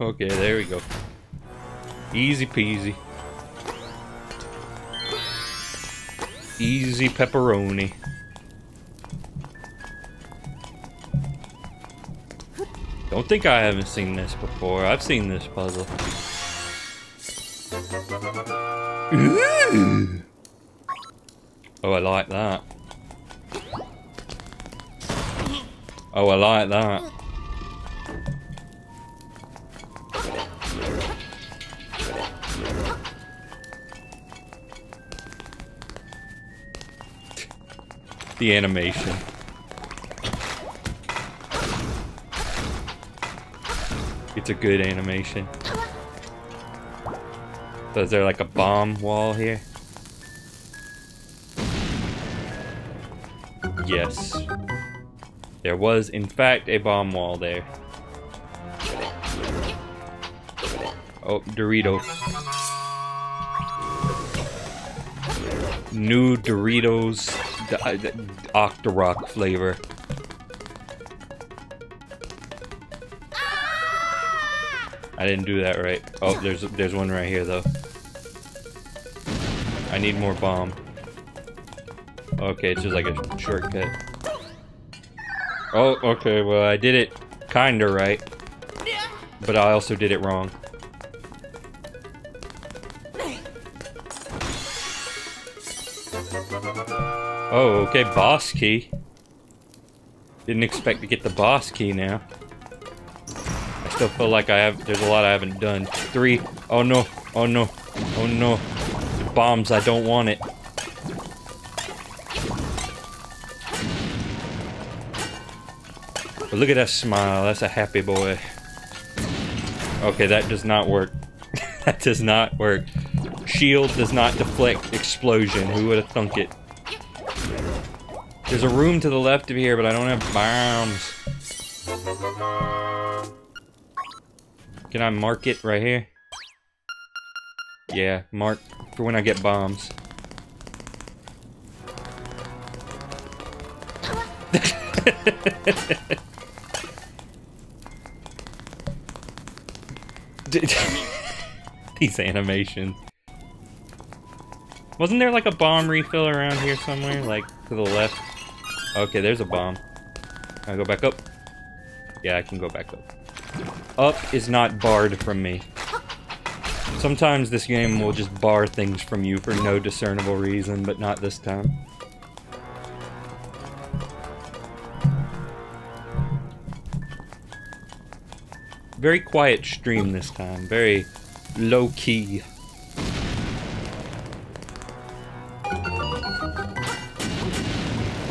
Okay, there we go. Easy peasy. Easy pepperoni. Don't think I haven't seen this before. I've seen this puzzle. Ooh. Oh, I like that. Oh, I like that. The animation. It's a good animation. So is there like a bomb wall here? Yes. There was, in fact, a bomb wall there. Oh, Dorito. New Doritos Octorok flavor. I didn't do that right. Oh, there's one right here though. I need more bomb. Okay, it's just like a shortcut. Oh, okay, well I did it kinda right. But I also did it wrong. Oh, okay, boss key. Didn't expect to get the boss key now. I still feel like I have, there's a lot I haven't done. 3, oh no, oh no, oh no. The bombs, I don't want it. But look at that smile, that's a happy boy. Okay, that does not work. That does not work. Shield does not deflect explosion, who would have thunk it? There's a room to the left of here, but I don't have bombs. Can I mark it right here? Yeah, mark for when I get bombs. These animations. Wasn't there like a bomb refill around here somewhere? Like to the left? Okay, there's a bomb. Can I go back up? Yeah, I can go back up. Up is not barred from me. Sometimes this game will just bar things from you for no discernible reason, but not this time. Very quiet stream this time. Very low-key.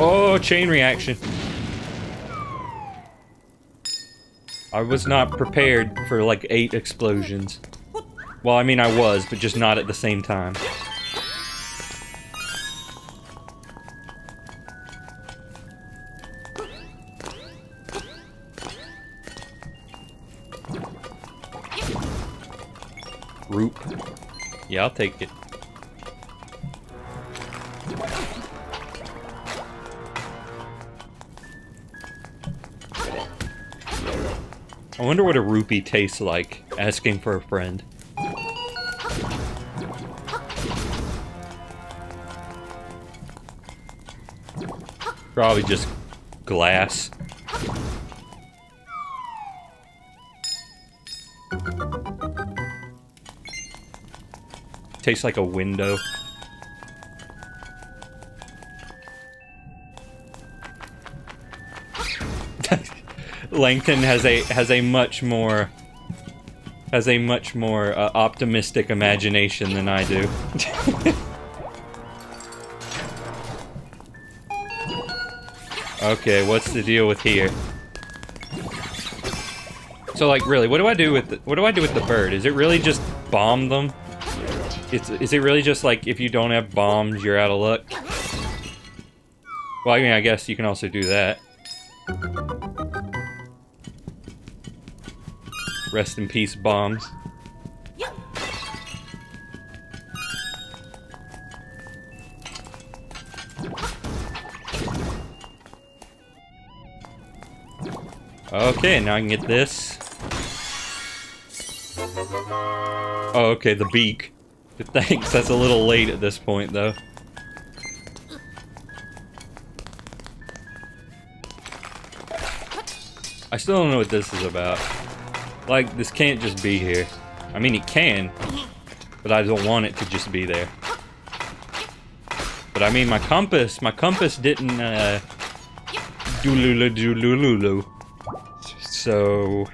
Oh, chain reaction. I was not prepared for like 8 explosions. Well, I mean I was, but just not at the same time. Roop. Yeah, I'll take it. I wonder what a rupee tastes like, asking for a friend. Probably just glass. Tastes like a window. Langton has a much more optimistic imagination than I do. Okay, what's the deal with here? So like really, what do I do with the bird? Is it really just bomb them? Is it really just like if you don't have bombs, you're out of luck? Well, I mean, I guess you can also do that. Rest in peace, bombs. Okay, now I can get this. Oh, okay, the beak. Thanks, that's a little late at this point, though. I still don't know what this is about. Like, this can't just be here. I mean, it can, but I don't want it to just be there. But I mean, my compass didn't, doolulu. So...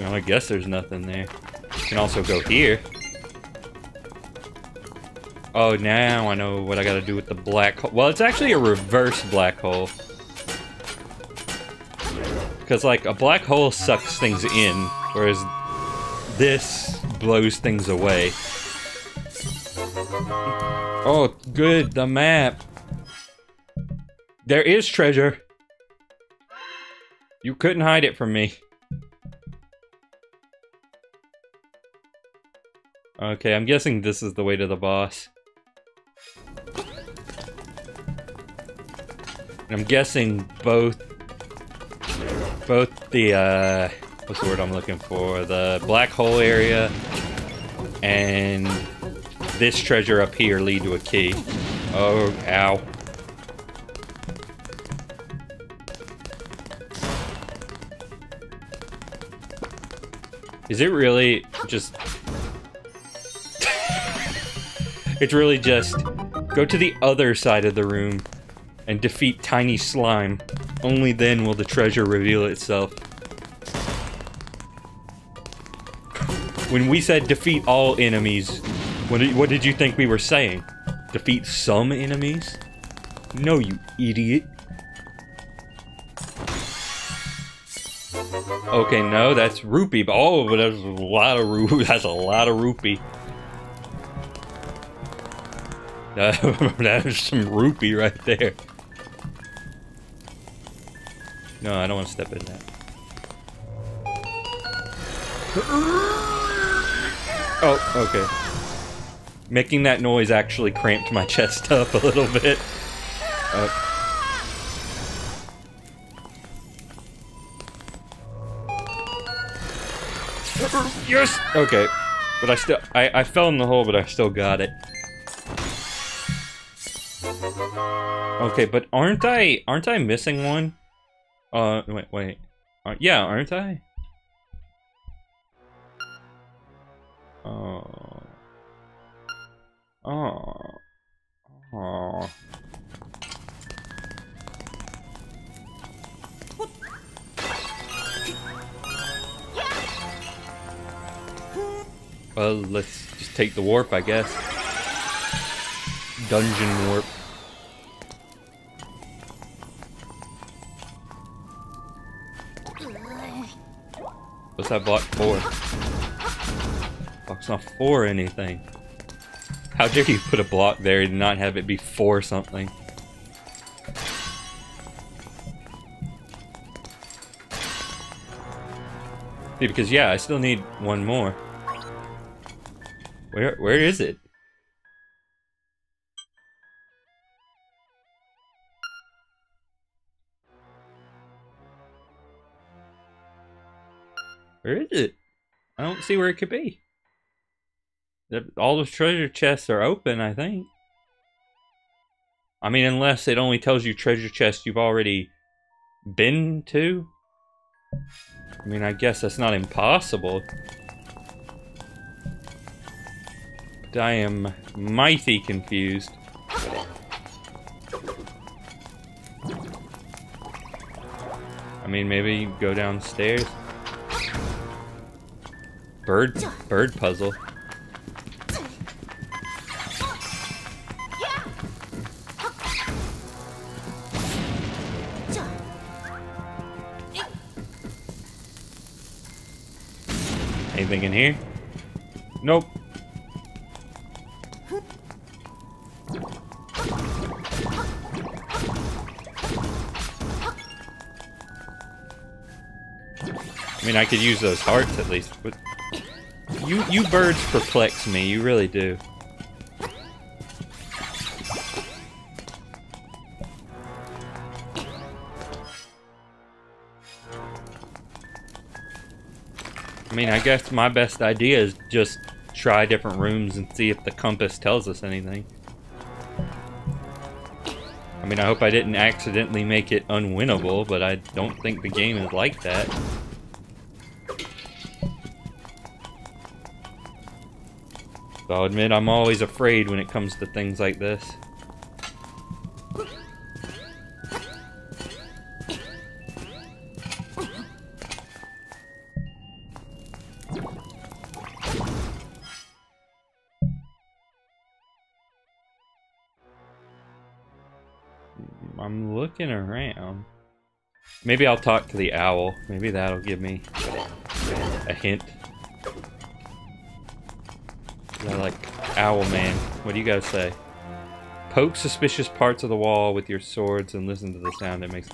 well, I guess there's nothing there. You can also go here. Oh, now I know what I gotta do with the black hole. Well, it's actually a reverse black hole. Because, like, a black hole sucks things in, whereas this blows things away. Oh, good, the map. There is treasure. You couldn't hide it from me. Okay, I'm guessing this is the way to the boss. I'm guessing both the, what's the word I'm looking for? The black hole area and this treasure up here lead to a key. Oh, ow. Is it really just... it's really just go to the other side of the room and defeat Tiny Slime. Only then will the treasure reveal itself. When we said defeat all enemies, what did you think we were saying? Defeat some enemies? No, you idiot. Okay, no, that's rupee. Oh, but that's a lot of rupee. That's a lot of rupee. That is some rupee right there. No, I don't want to step in that. Oh, okay. Making that noise actually cramped my chest up a little bit. Yes! Okay. But I still... I fell in the hole, but I still got it. Okay, but aren't I missing one? Wait. Yeah, aren't I? Oh. Well, let's just take the warp, I guess. Dungeon warp. What's that block for? Block's not for anything. How dare you put a block there and not have it be for something? See, because yeah, I still need one more. Where is it? Where is it? I don't see where it could be. All those treasure chests are open, I think. I mean, unless it only tells you treasure chests you've already been to. I mean, I guess that's not impossible. But I am mighty confused. I mean, maybe you go downstairs. Bird puzzle. Anything in here? Nope. I mean, I could use those hearts at least, but... You birds perplex me, you really do. I mean, I guess my best idea is just try different rooms and see if the compass tells us anything. I mean, I hope I didn't accidentally make it unwinnable, but I don't think the game is like that. So I'll admit I'm always afraid when it comes to things like this. I'm looking around. Maybe I'll talk to the owl. Maybe that'll give me a hint. I like Owl Man. What do you guys say? Poke suspicious parts of the wall with your swords and listen to the sound it makes.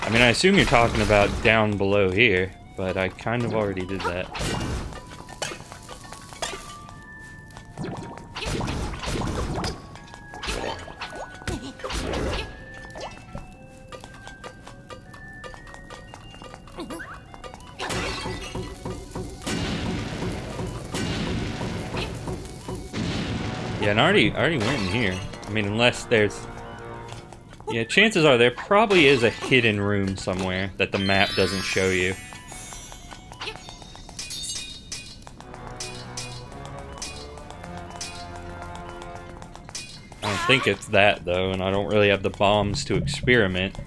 I mean, I assume you're talking about down below here, but I kind of already did that. Yeah, and I already went in here. I mean, unless there's... Yeah, chances are there probably is a hidden room somewhere that the map doesn't show you. I don't think it's that, though, and I don't really have the bombs to experiment.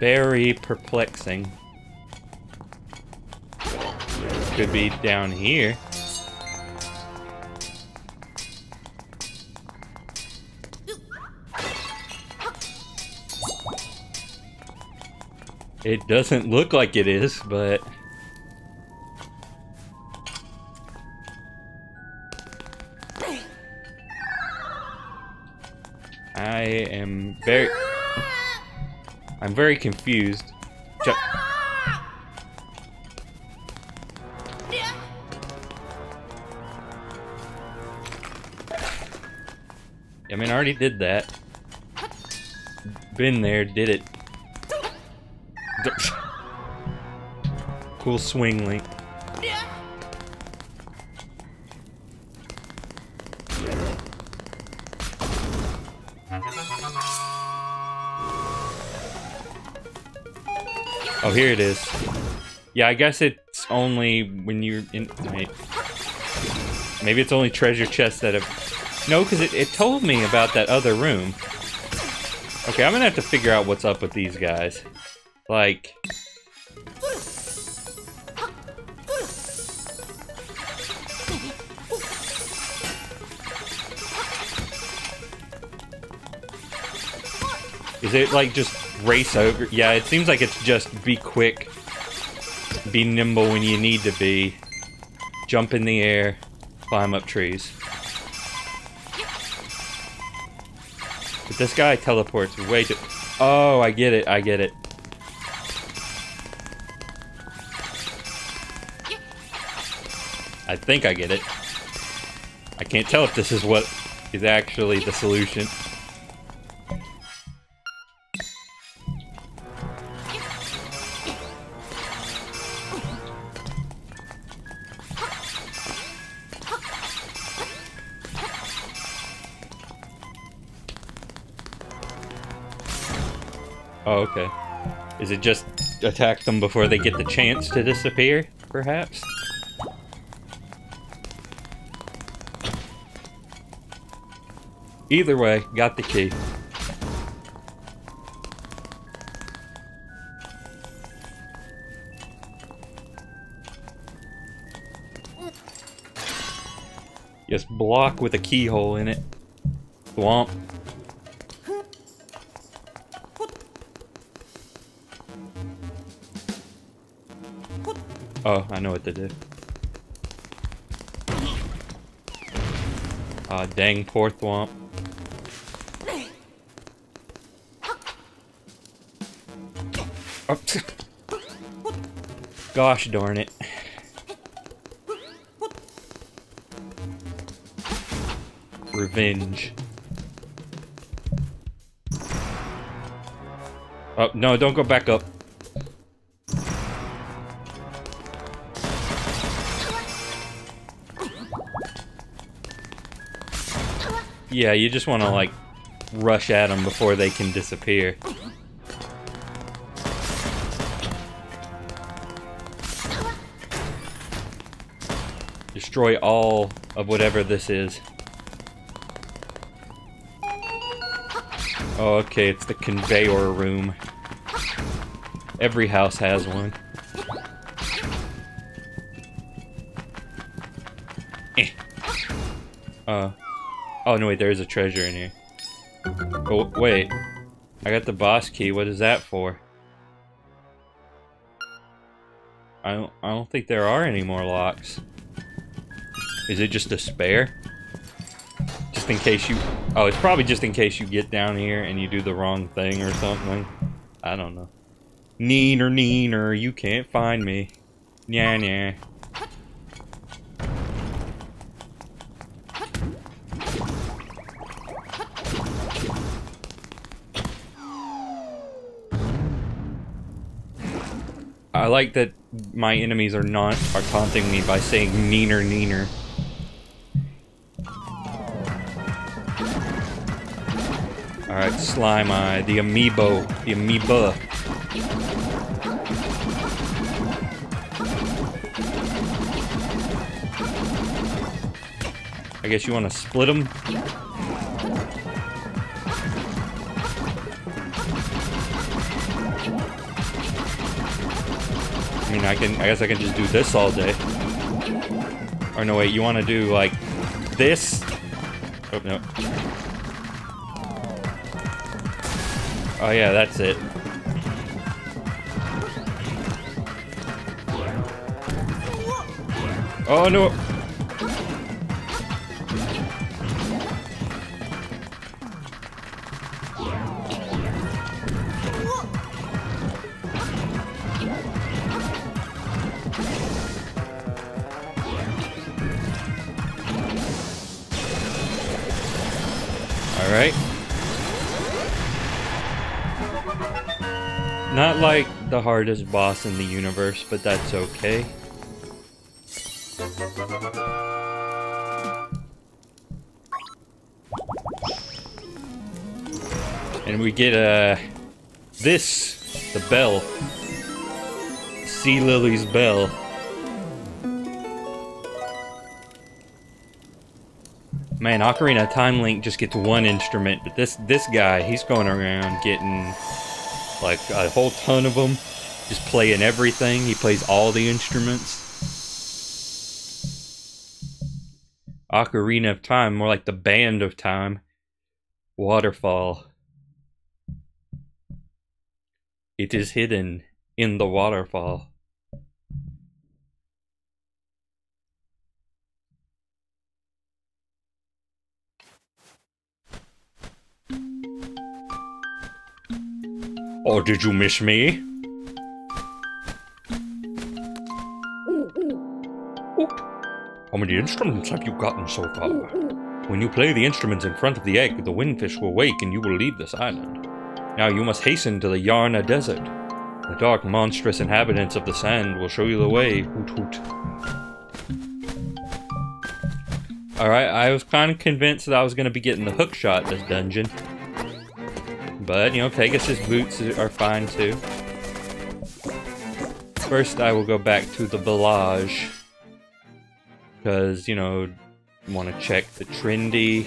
Very perplexing. Could be down here. It doesn't look like it is, but... I'm very confused. I mean, I already did that. Been there, did it. Cool swing, Link. Oh, here it is. Yeah, I guess it's only when you're in... Wait. Maybe it's only treasure chests that have... No, because it told me about that other room. Okay, I'm gonna have to figure out what's up with these guys. Like... Is it like just... race over? Yeah, it seems like it's just be quick, be nimble when you need to be, jump in the air, climb up trees. But this guy teleports way too... Oh, I get it, I get it. I think I get it. I can't tell if this is what is actually the solution. Oh, okay. Is it just attack them before they get the chance to disappear, perhaps? Either way, got the key. Just block with a keyhole in it. Swamp. Oh, I know what to do. Dang poor Thwomp. Gosh darn it. Revenge. Oh, no, don't go back up. Yeah, you just want to, like, rush at them before they can disappear. Destroy all of whatever this is. Oh, okay, it's the conveyor room. Every house has one. Oh, no, wait, there is a treasure in here. Oh, wait. I got the boss key. What is that for? I don't think there are any more locks. Is it just a spare? Just in case you... Oh, it's probably just in case you get down here and you do the wrong thing or something. I don't know. Neener, neener, you can't find me. Nya, nya. I like that my enemies are taunting me by saying neener neener. Alright, Slimeye, the amiibo, the amoeba. I guess you want to split them? I guess I can just do this all day. Or no, wait, you want to do like this? Oh no. Oh yeah, that's it. Oh no. Not like the hardest boss in the universe, but that's okay. And we get this, the bell. Sea Lily's bell. Man, Ocarina of Time Link just gets one instrument, but this guy, he's going around getting like a whole ton of them, just playing everything. He plays all the instruments. Ocarina of Time, more like the Band of Time. Waterfall. It is hidden in the waterfall. Oh, did you miss me? How many instruments have you gotten so far? When you play the instruments in front of the egg, the windfish will wake and you will leave this island. Now you must hasten to the Yarna Desert. The dark, monstrous inhabitants of the sand will show you the way. Hoot hoot. Alright, I was kind of convinced that I was going to be getting the hookshot this dungeon. But, you know, Pegasus boots are fine, too. First, I will go back to the village. Because, you know, want to check the trendy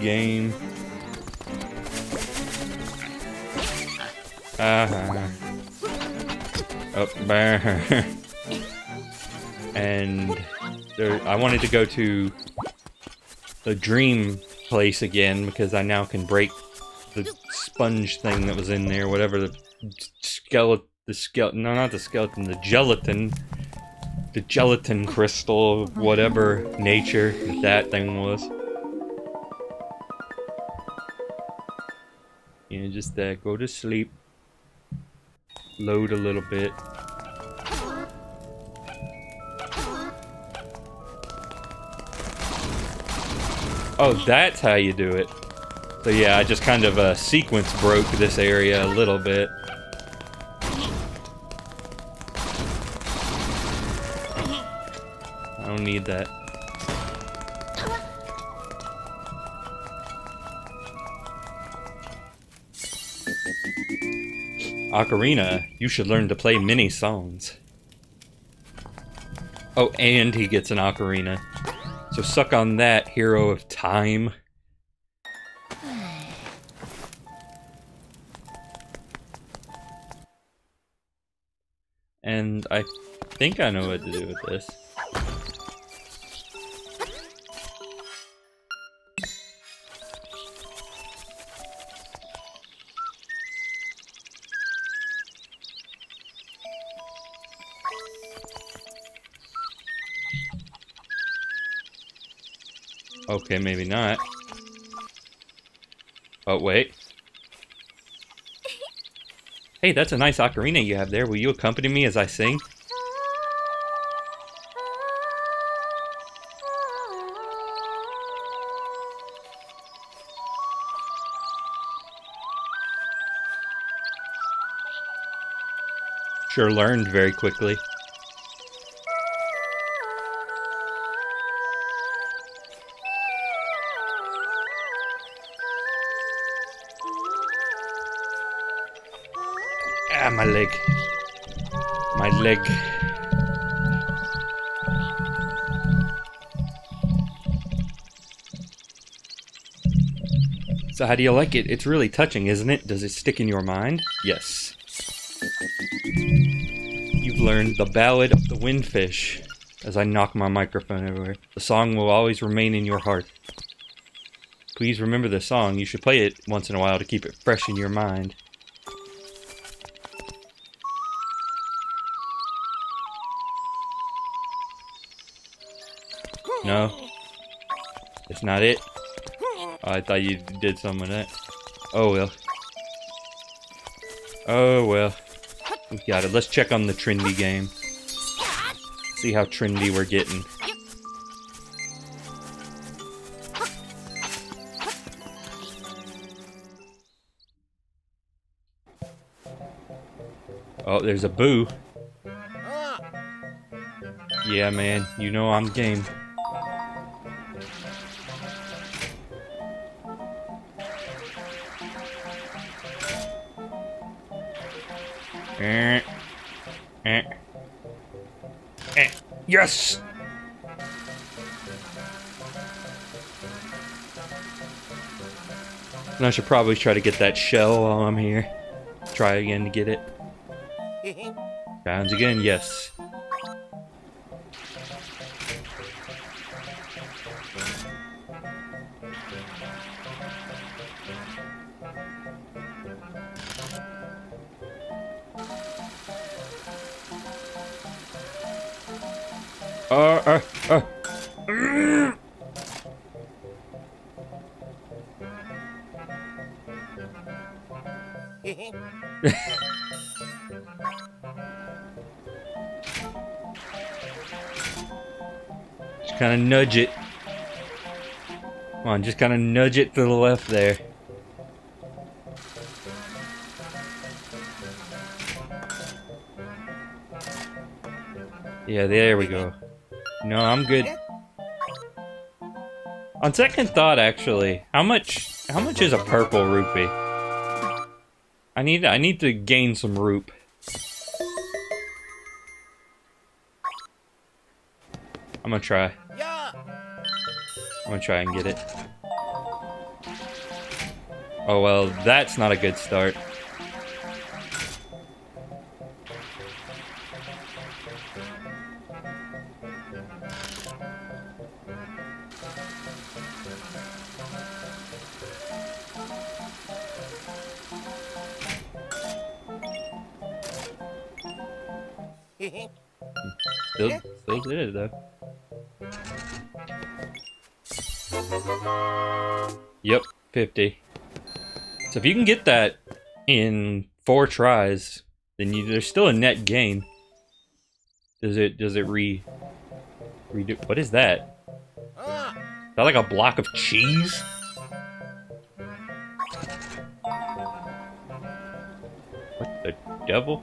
game. Up there. And there, I wanted to go to the dream place again, because I now can break the sponge thing that was in there, whatever the skeleton, no, not the skeleton, the gelatin the gelatin crystal of whatever nature that thing was. You know, just go to sleep. Load a little bit. Oh, that's how you do it. So yeah, I just kind of sequence broke this area a little bit. I don't need that. Ocarina, you should learn to play many songs. Oh, and he gets an ocarina. So suck on that, Hero of Time. And I think I know what to do with this. Okay, maybe not. Oh, wait. Hey, that's a nice ocarina you have there. Will you accompany me as I sing? Sure learned very quickly. My leg. My leg. So how do you like it? It's really touching, isn't it? Does it stick in your mind? Yes. You've learned the ballad of the windfish. As I knock my microphone everywhere. The song will always remain in your heart. Please remember the song. You should play it once in a while to keep it fresh in your mind. No, it's not it. Oh, I thought you did some of that. Oh well. Oh well. We got it. Let's check on the trendy game. See how trendy we're getting. Oh, there's a boo. Yeah, man. You know I'm game. Yes! And I should probably try to get that shell while I'm here. Try again to get it. Bounds again, yes. Just kind of nudge it. Come on, just kind of nudge it to the left there. Yeah, there we go. No, I'm good. On second thought, actually, how much is a purple rupee? I need to gain some roop. I'm gonna try. I'm gonna try and get it. Oh well, that's not a good start. Still did it though. Yep, 50. So if you can get that in 4 tries, then there's still a net gain. Does it redo? What is that? Is that like a block of cheese? What the devil?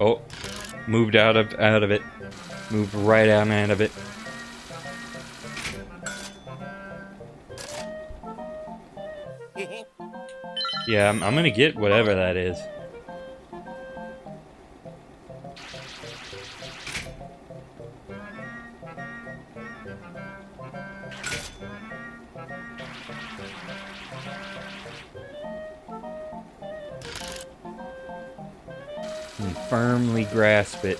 Oh, moved out of it. Moved right out of it. Yeah, I'm gonna get whatever that is. Firmly grasp it.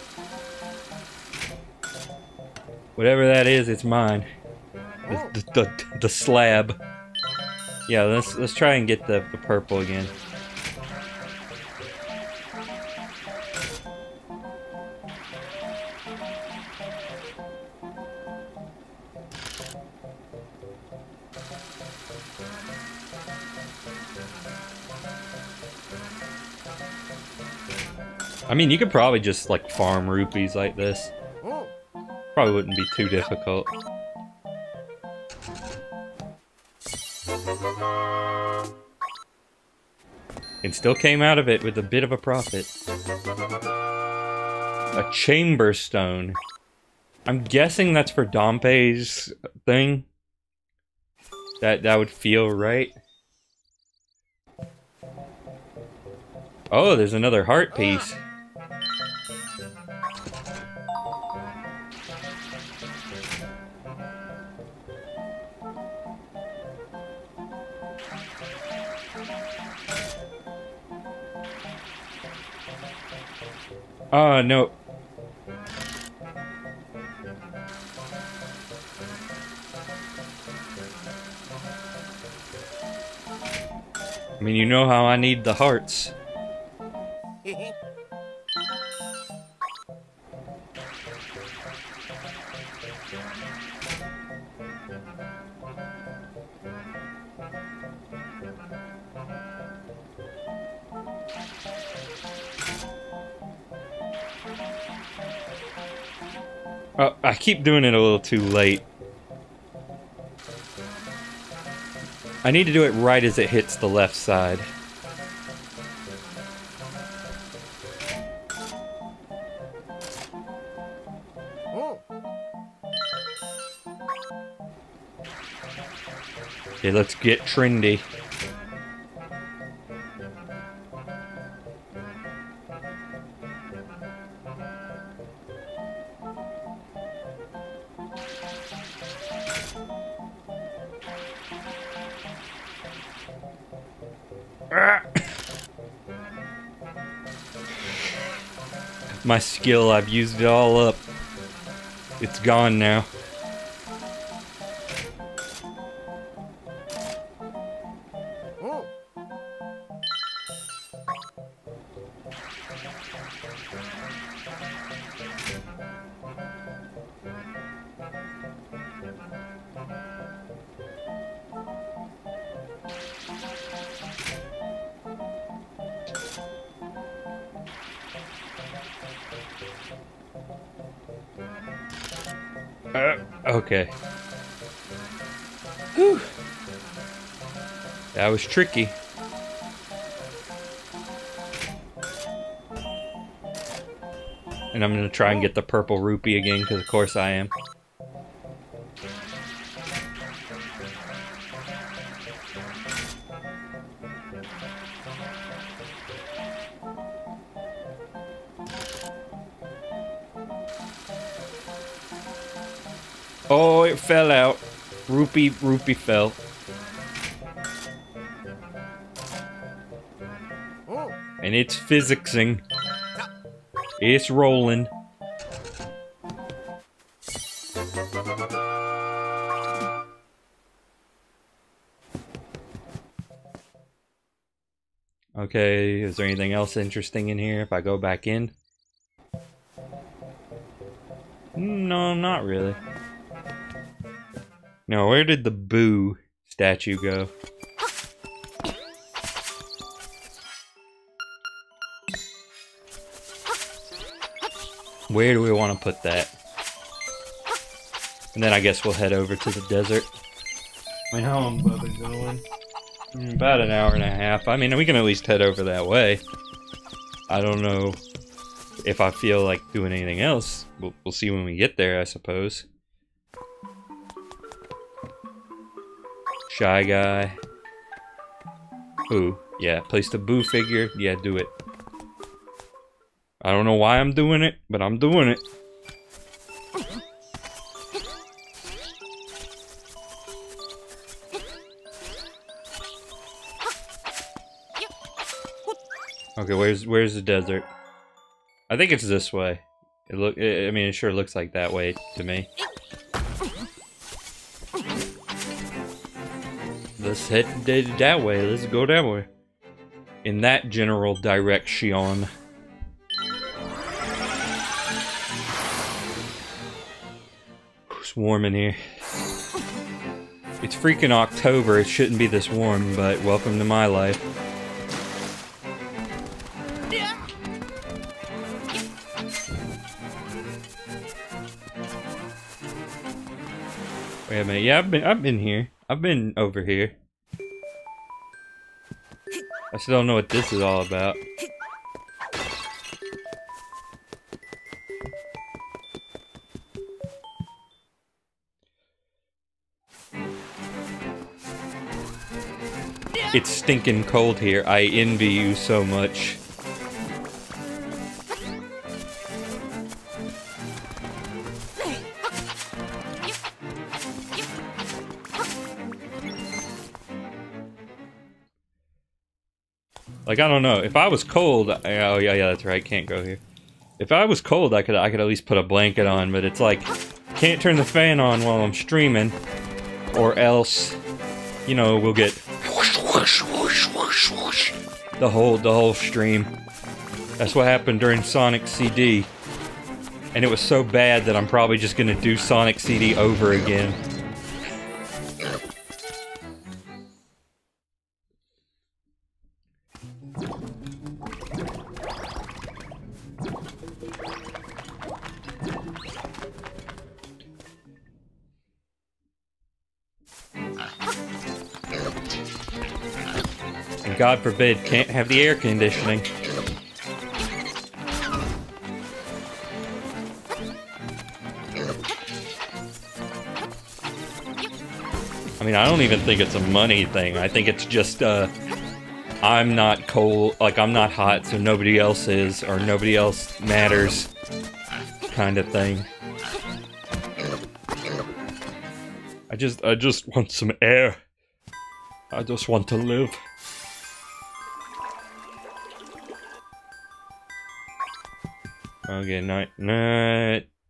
Whatever that is, it's mine. The slab. Yeah, let's try and get the purple again. I mean, you could probably just, like, farm rupees like this. Probably wouldn't be too difficult. And still came out of it with a bit of a profit. A chamber stone. I'm guessing that's for Dompe's thing. That would feel right. Oh, there's another heart piece. Oh, no. I mean, you know how I need the hearts. Oh, I keep doing it a little too late. I need to do it right as it hits the left side. Okay, let's get trendy. My skill, I've used it all up. It's gone now. Okay. Whew. That was tricky. And I'm gonna try and get the purple rupee again, because of course I am. Oh, it fell out. Rupee fell. And it's physicsing. It's rolling. Okay, is there anything else interesting in here if I go back in? No, not really. Now, where did the Boo statue go? Where do we want to put that? And then I guess we'll head over to the desert. I mean, how long Bubba's going? About an hour and a half. I mean, we can at least head over that way. I don't know if I feel like doing anything else. We'll see when we get there, I suppose. Shy guy. Ooh, yeah, place the Boo figure. Yeah, do it. I don't know why I'm doing it, but I'm doing it. Okay, where's the desert? I think it's this way. I mean, it sure looks like that way to me. Let's head that way. Let's go that way. In that general direction. It's warm in here. It's freaking October. It shouldn't be this warm, but welcome to my life. Wait a minute. Yeah, I've been here. I've been over here. I still don't know what this is all about. It's stinking cold here. I envy you so much. Like, I don't know. If I was cold, oh yeah, that's right. Can't go here. If I was cold, I could at least put a blanket on. But it's like, can't turn the fan on while I'm streaming, or else, you know, we'll get the whole stream. That's what happened during Sonic CD, and it was so bad that I'm probably just gonna do Sonic CD over again. God forbid, can't have the air conditioning. I mean, I don't even think it's a money thing. I think it's just, I'm not cold, like, I'm not hot, so nobody else is, or nobody else matters, kind of thing. I just want some air. I just want to live. Okay, not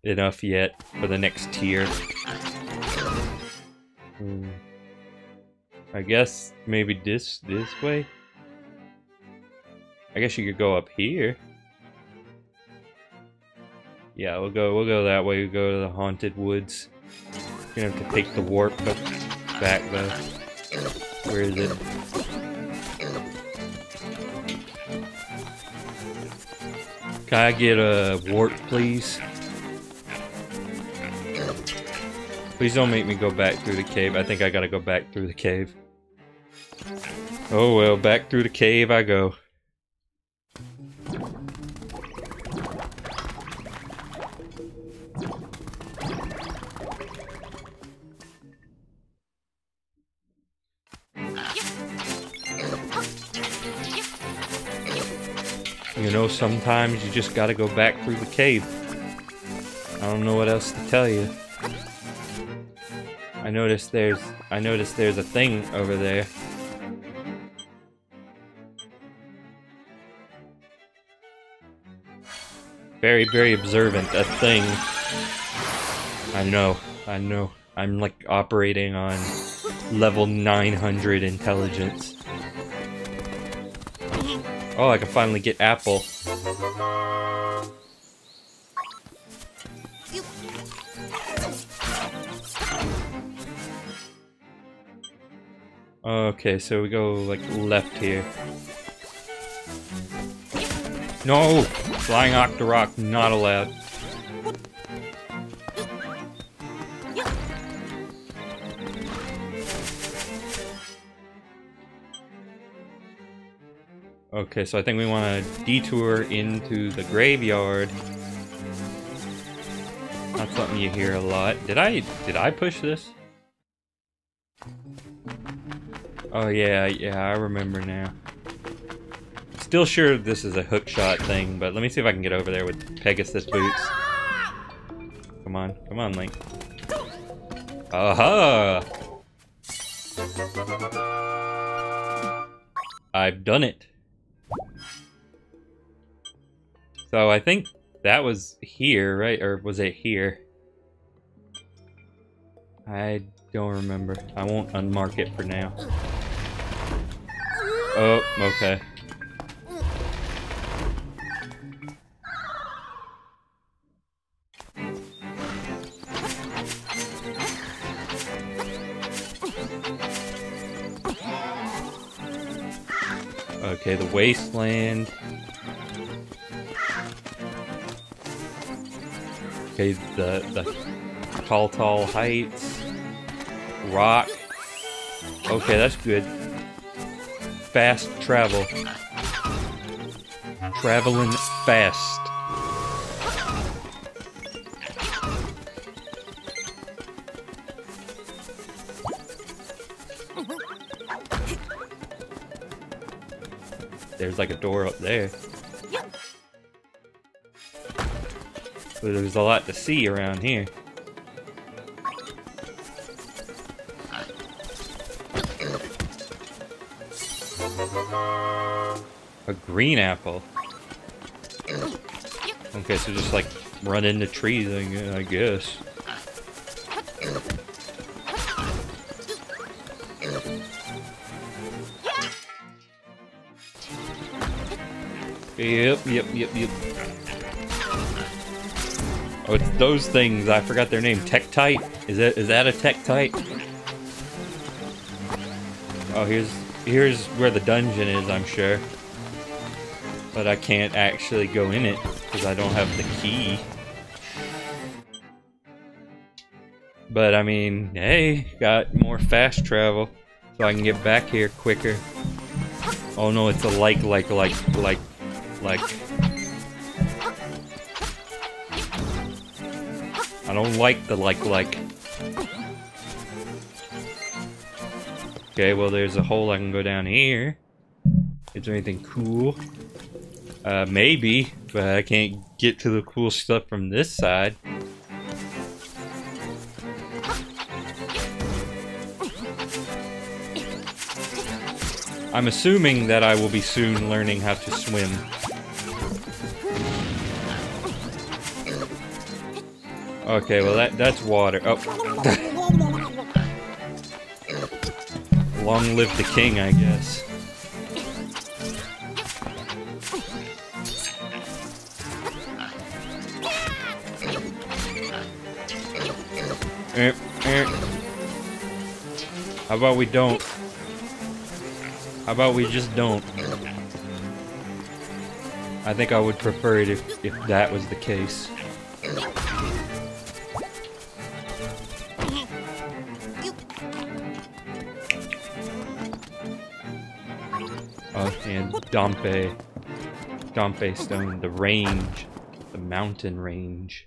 enough yet for the next tier. I guess maybe this way? I guess you could go up here. Yeah, we'll go that way, we'll go to the Haunted Woods. We're gonna have to take the warp back though. Where is it? Can I get a warp, please? Please don't make me go back through the cave. I think I gotta go back through the cave. Oh well, back through the cave I go. You know, sometimes you just gotta go back through the cave. I don't know what else to tell you. I noticed there's a thing over there. Very, very observant, a thing. I know. I'm like operating on level 900 intelligence. Oh, I can finally get Apple. Okay, so we go, like, left here. No! Flying Octorok, not allowed. Okay, so I think we want to detour into the graveyard. Not something you hear a lot. Did I push this? Oh yeah, I remember now. Still sure this is a hookshot thing, but let me see if I can get over there with Pegasus boots. Come on, come on, Link. Aha! I've done it. So I think that was here, right? Or was it here? I don't remember. I won't unmark it for now. Oh, okay. Okay, the wasteland. Okay, the tall heights. Rock. Okay, that's good. Fast travel. Traveling fast. There's like a door up there. So there's a lot to see around here. A green apple. Okay, so just like run into trees, I guess. Yep. Oh, it's those things. I forgot their name. Tektite? Is that a Tektite? Oh, here's where the dungeon is, I'm sure. But I can't actually go in it because I don't have the key. But I mean, hey, got more fast travel, so I can get back here quicker. Oh no, it's a like. I don't like the like. Okay, well there's a hole I can go down here. Is there anything cool? Maybe, but I can't get to the cool stuff from this side. I'm assuming that I will be soon learning how to swim. Okay, well that's water. Oh. Long live the king, I guess. How about we don't? How about we just don't? I think I would prefer it if that was the case. And Dompe Stone, the range, the mountain range.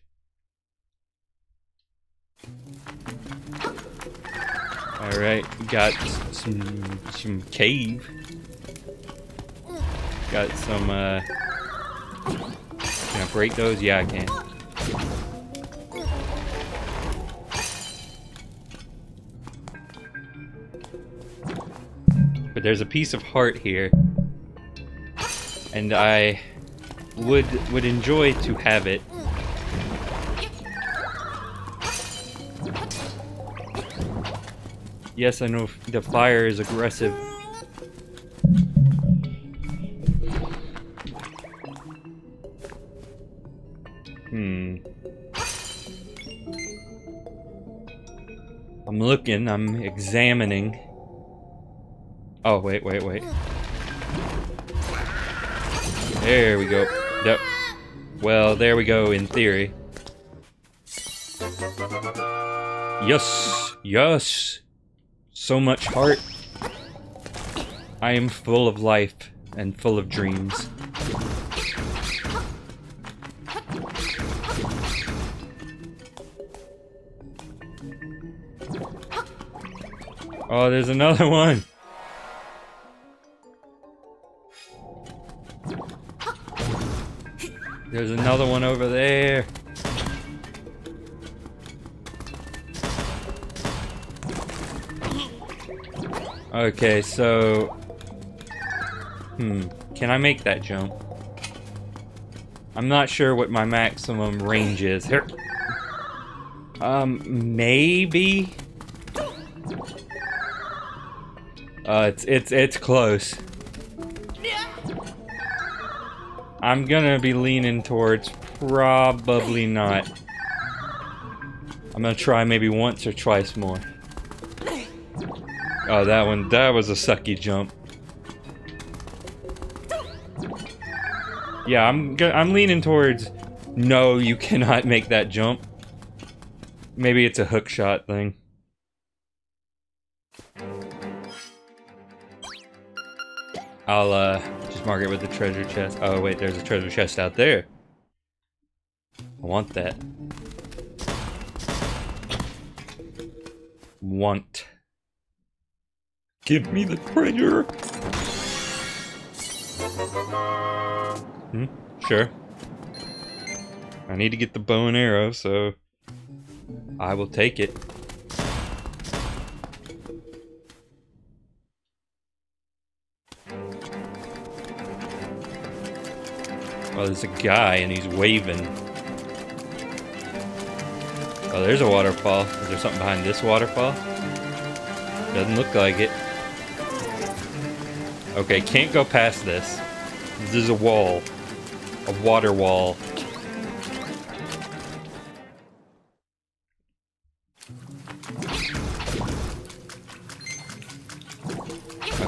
All right, got some cave. Got some. Can I break those? Yeah, I can. But there's a piece of heart here. And I would enjoy to have it. Yes, I know the fire is aggressive. I'm looking, I'm examining. Oh, wait, wait, wait. There we go. Yep. Well, there we go, in theory. Yes, yes. So much heart. I am full of life and full of dreams. Oh, there's another one. There's another one over there. Okay, so... can I make that jump? I'm not sure what my maximum range is. Here. Maybe? It's close. I'm gonna be leaning towards probably not. I'm gonna try maybe once or twice more. Oh, that one, that was a sucky jump. Yeah, I'm leaning towards no, you cannot make that jump. Maybe it's a hook shot thing. I'll just mark it with the treasure chest. Oh wait, there's a treasure chest out there. I want that. Want. Give me the treasure. Sure. I need to get the bow and arrow, so I will take it. Oh, there's a guy and he's waving. Oh, there's a waterfall. Is there something behind this waterfall? Doesn't look like it. Okay, can't go past this. This is a wall. A water wall.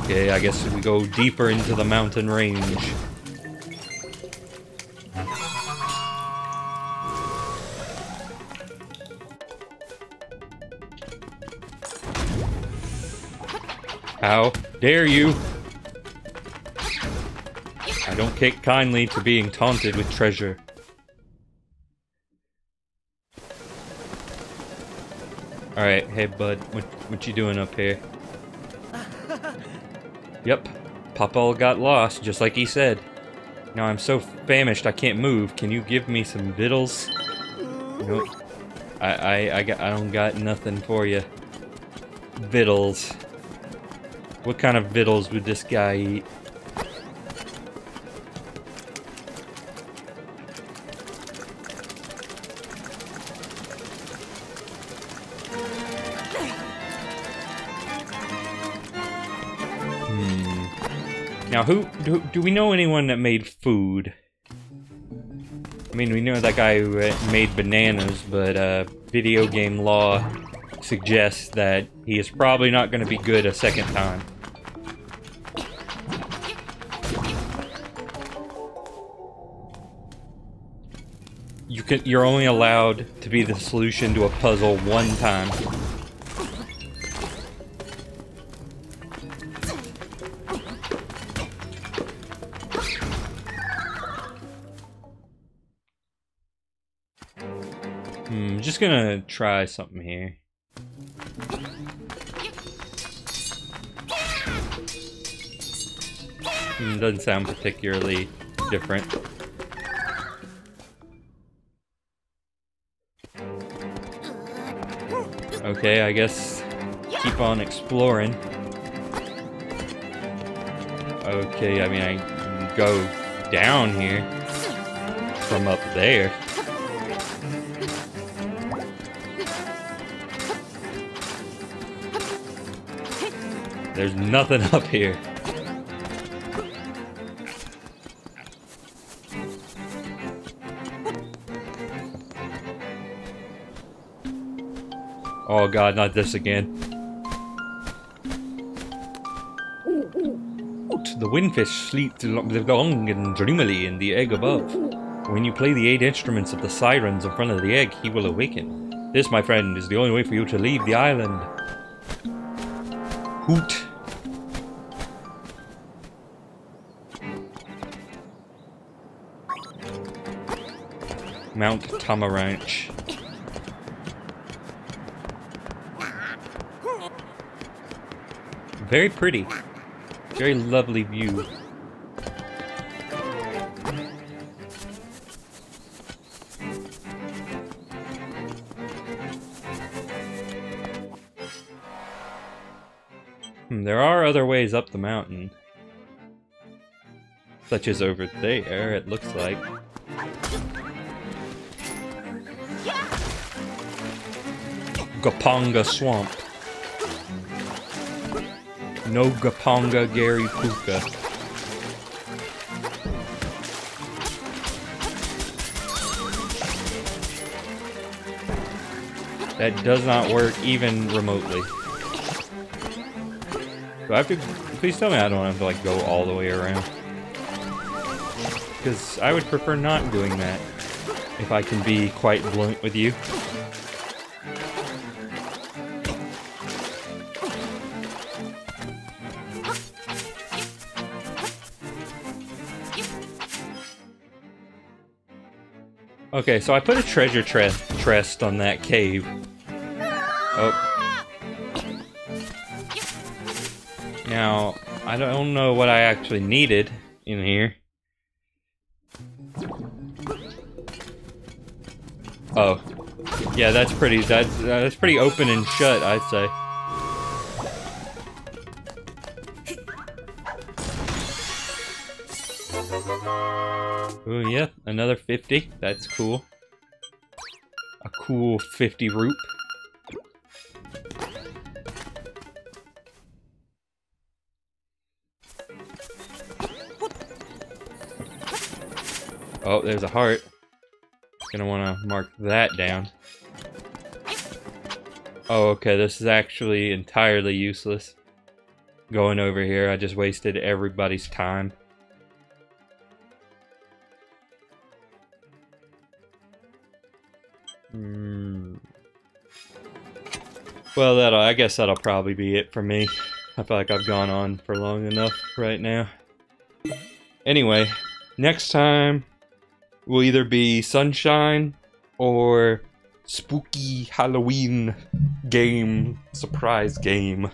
Okay, I guess we go deeper into the mountain range. How dare you! I don't take kindly to being taunted with treasure. Alright, hey bud, what you doing up here? Yep, Papa got lost, just like he said. Now I'm so famished I can't move. Can you give me some victuals? Nope. I don't got nothing for you. Victuals. What kind of victuals would this guy eat? Now, who do we know anyone that made food? I mean, we know that guy who made bananas, but video game law suggests that he is probably not going to be good a second time. You're only allowed to be the solution to a puzzle one time. Just gonna try something here. Doesn't sound particularly different. Okay, I guess keep on exploring. Okay, I mean I can go down here from up there. There's nothing up here. Oh god, not this again. The windfish sleep long and dreamily in the egg above. When you play the 8 instruments of the sirens in front of the egg, he will awaken. This, my friend, is the only way for you to leave the island. Hoot. Mount Tamaranch. Very pretty. Very lovely view. There are other ways up the mountain. Such as over there, it looks like. Gaponga Swamp. No Gaponga Gary Puka. That does not work even remotely. Do I have to? Please tell me I don't have to like go all the way around. Because I would prefer not doing that. If I can be quite blunt with you. Okay, so I put a treasure chest on that cave. Oh. Now, I don't know what I actually needed in here. Oh. Yeah, that's pretty that's pretty open and shut, I'd say. Ooh, yeah, another 50. That's cool. A cool 50 roop. Oh, there's a heart. Gonna want to mark that down. Oh, okay, this is actually entirely useless. Going over here, I just wasted everybody's time. Well, I guess that'll probably be it for me. I feel like I've gone on for long enough right now. Anyway, next time will either be Sunshine or Spooky Halloween game, surprise game.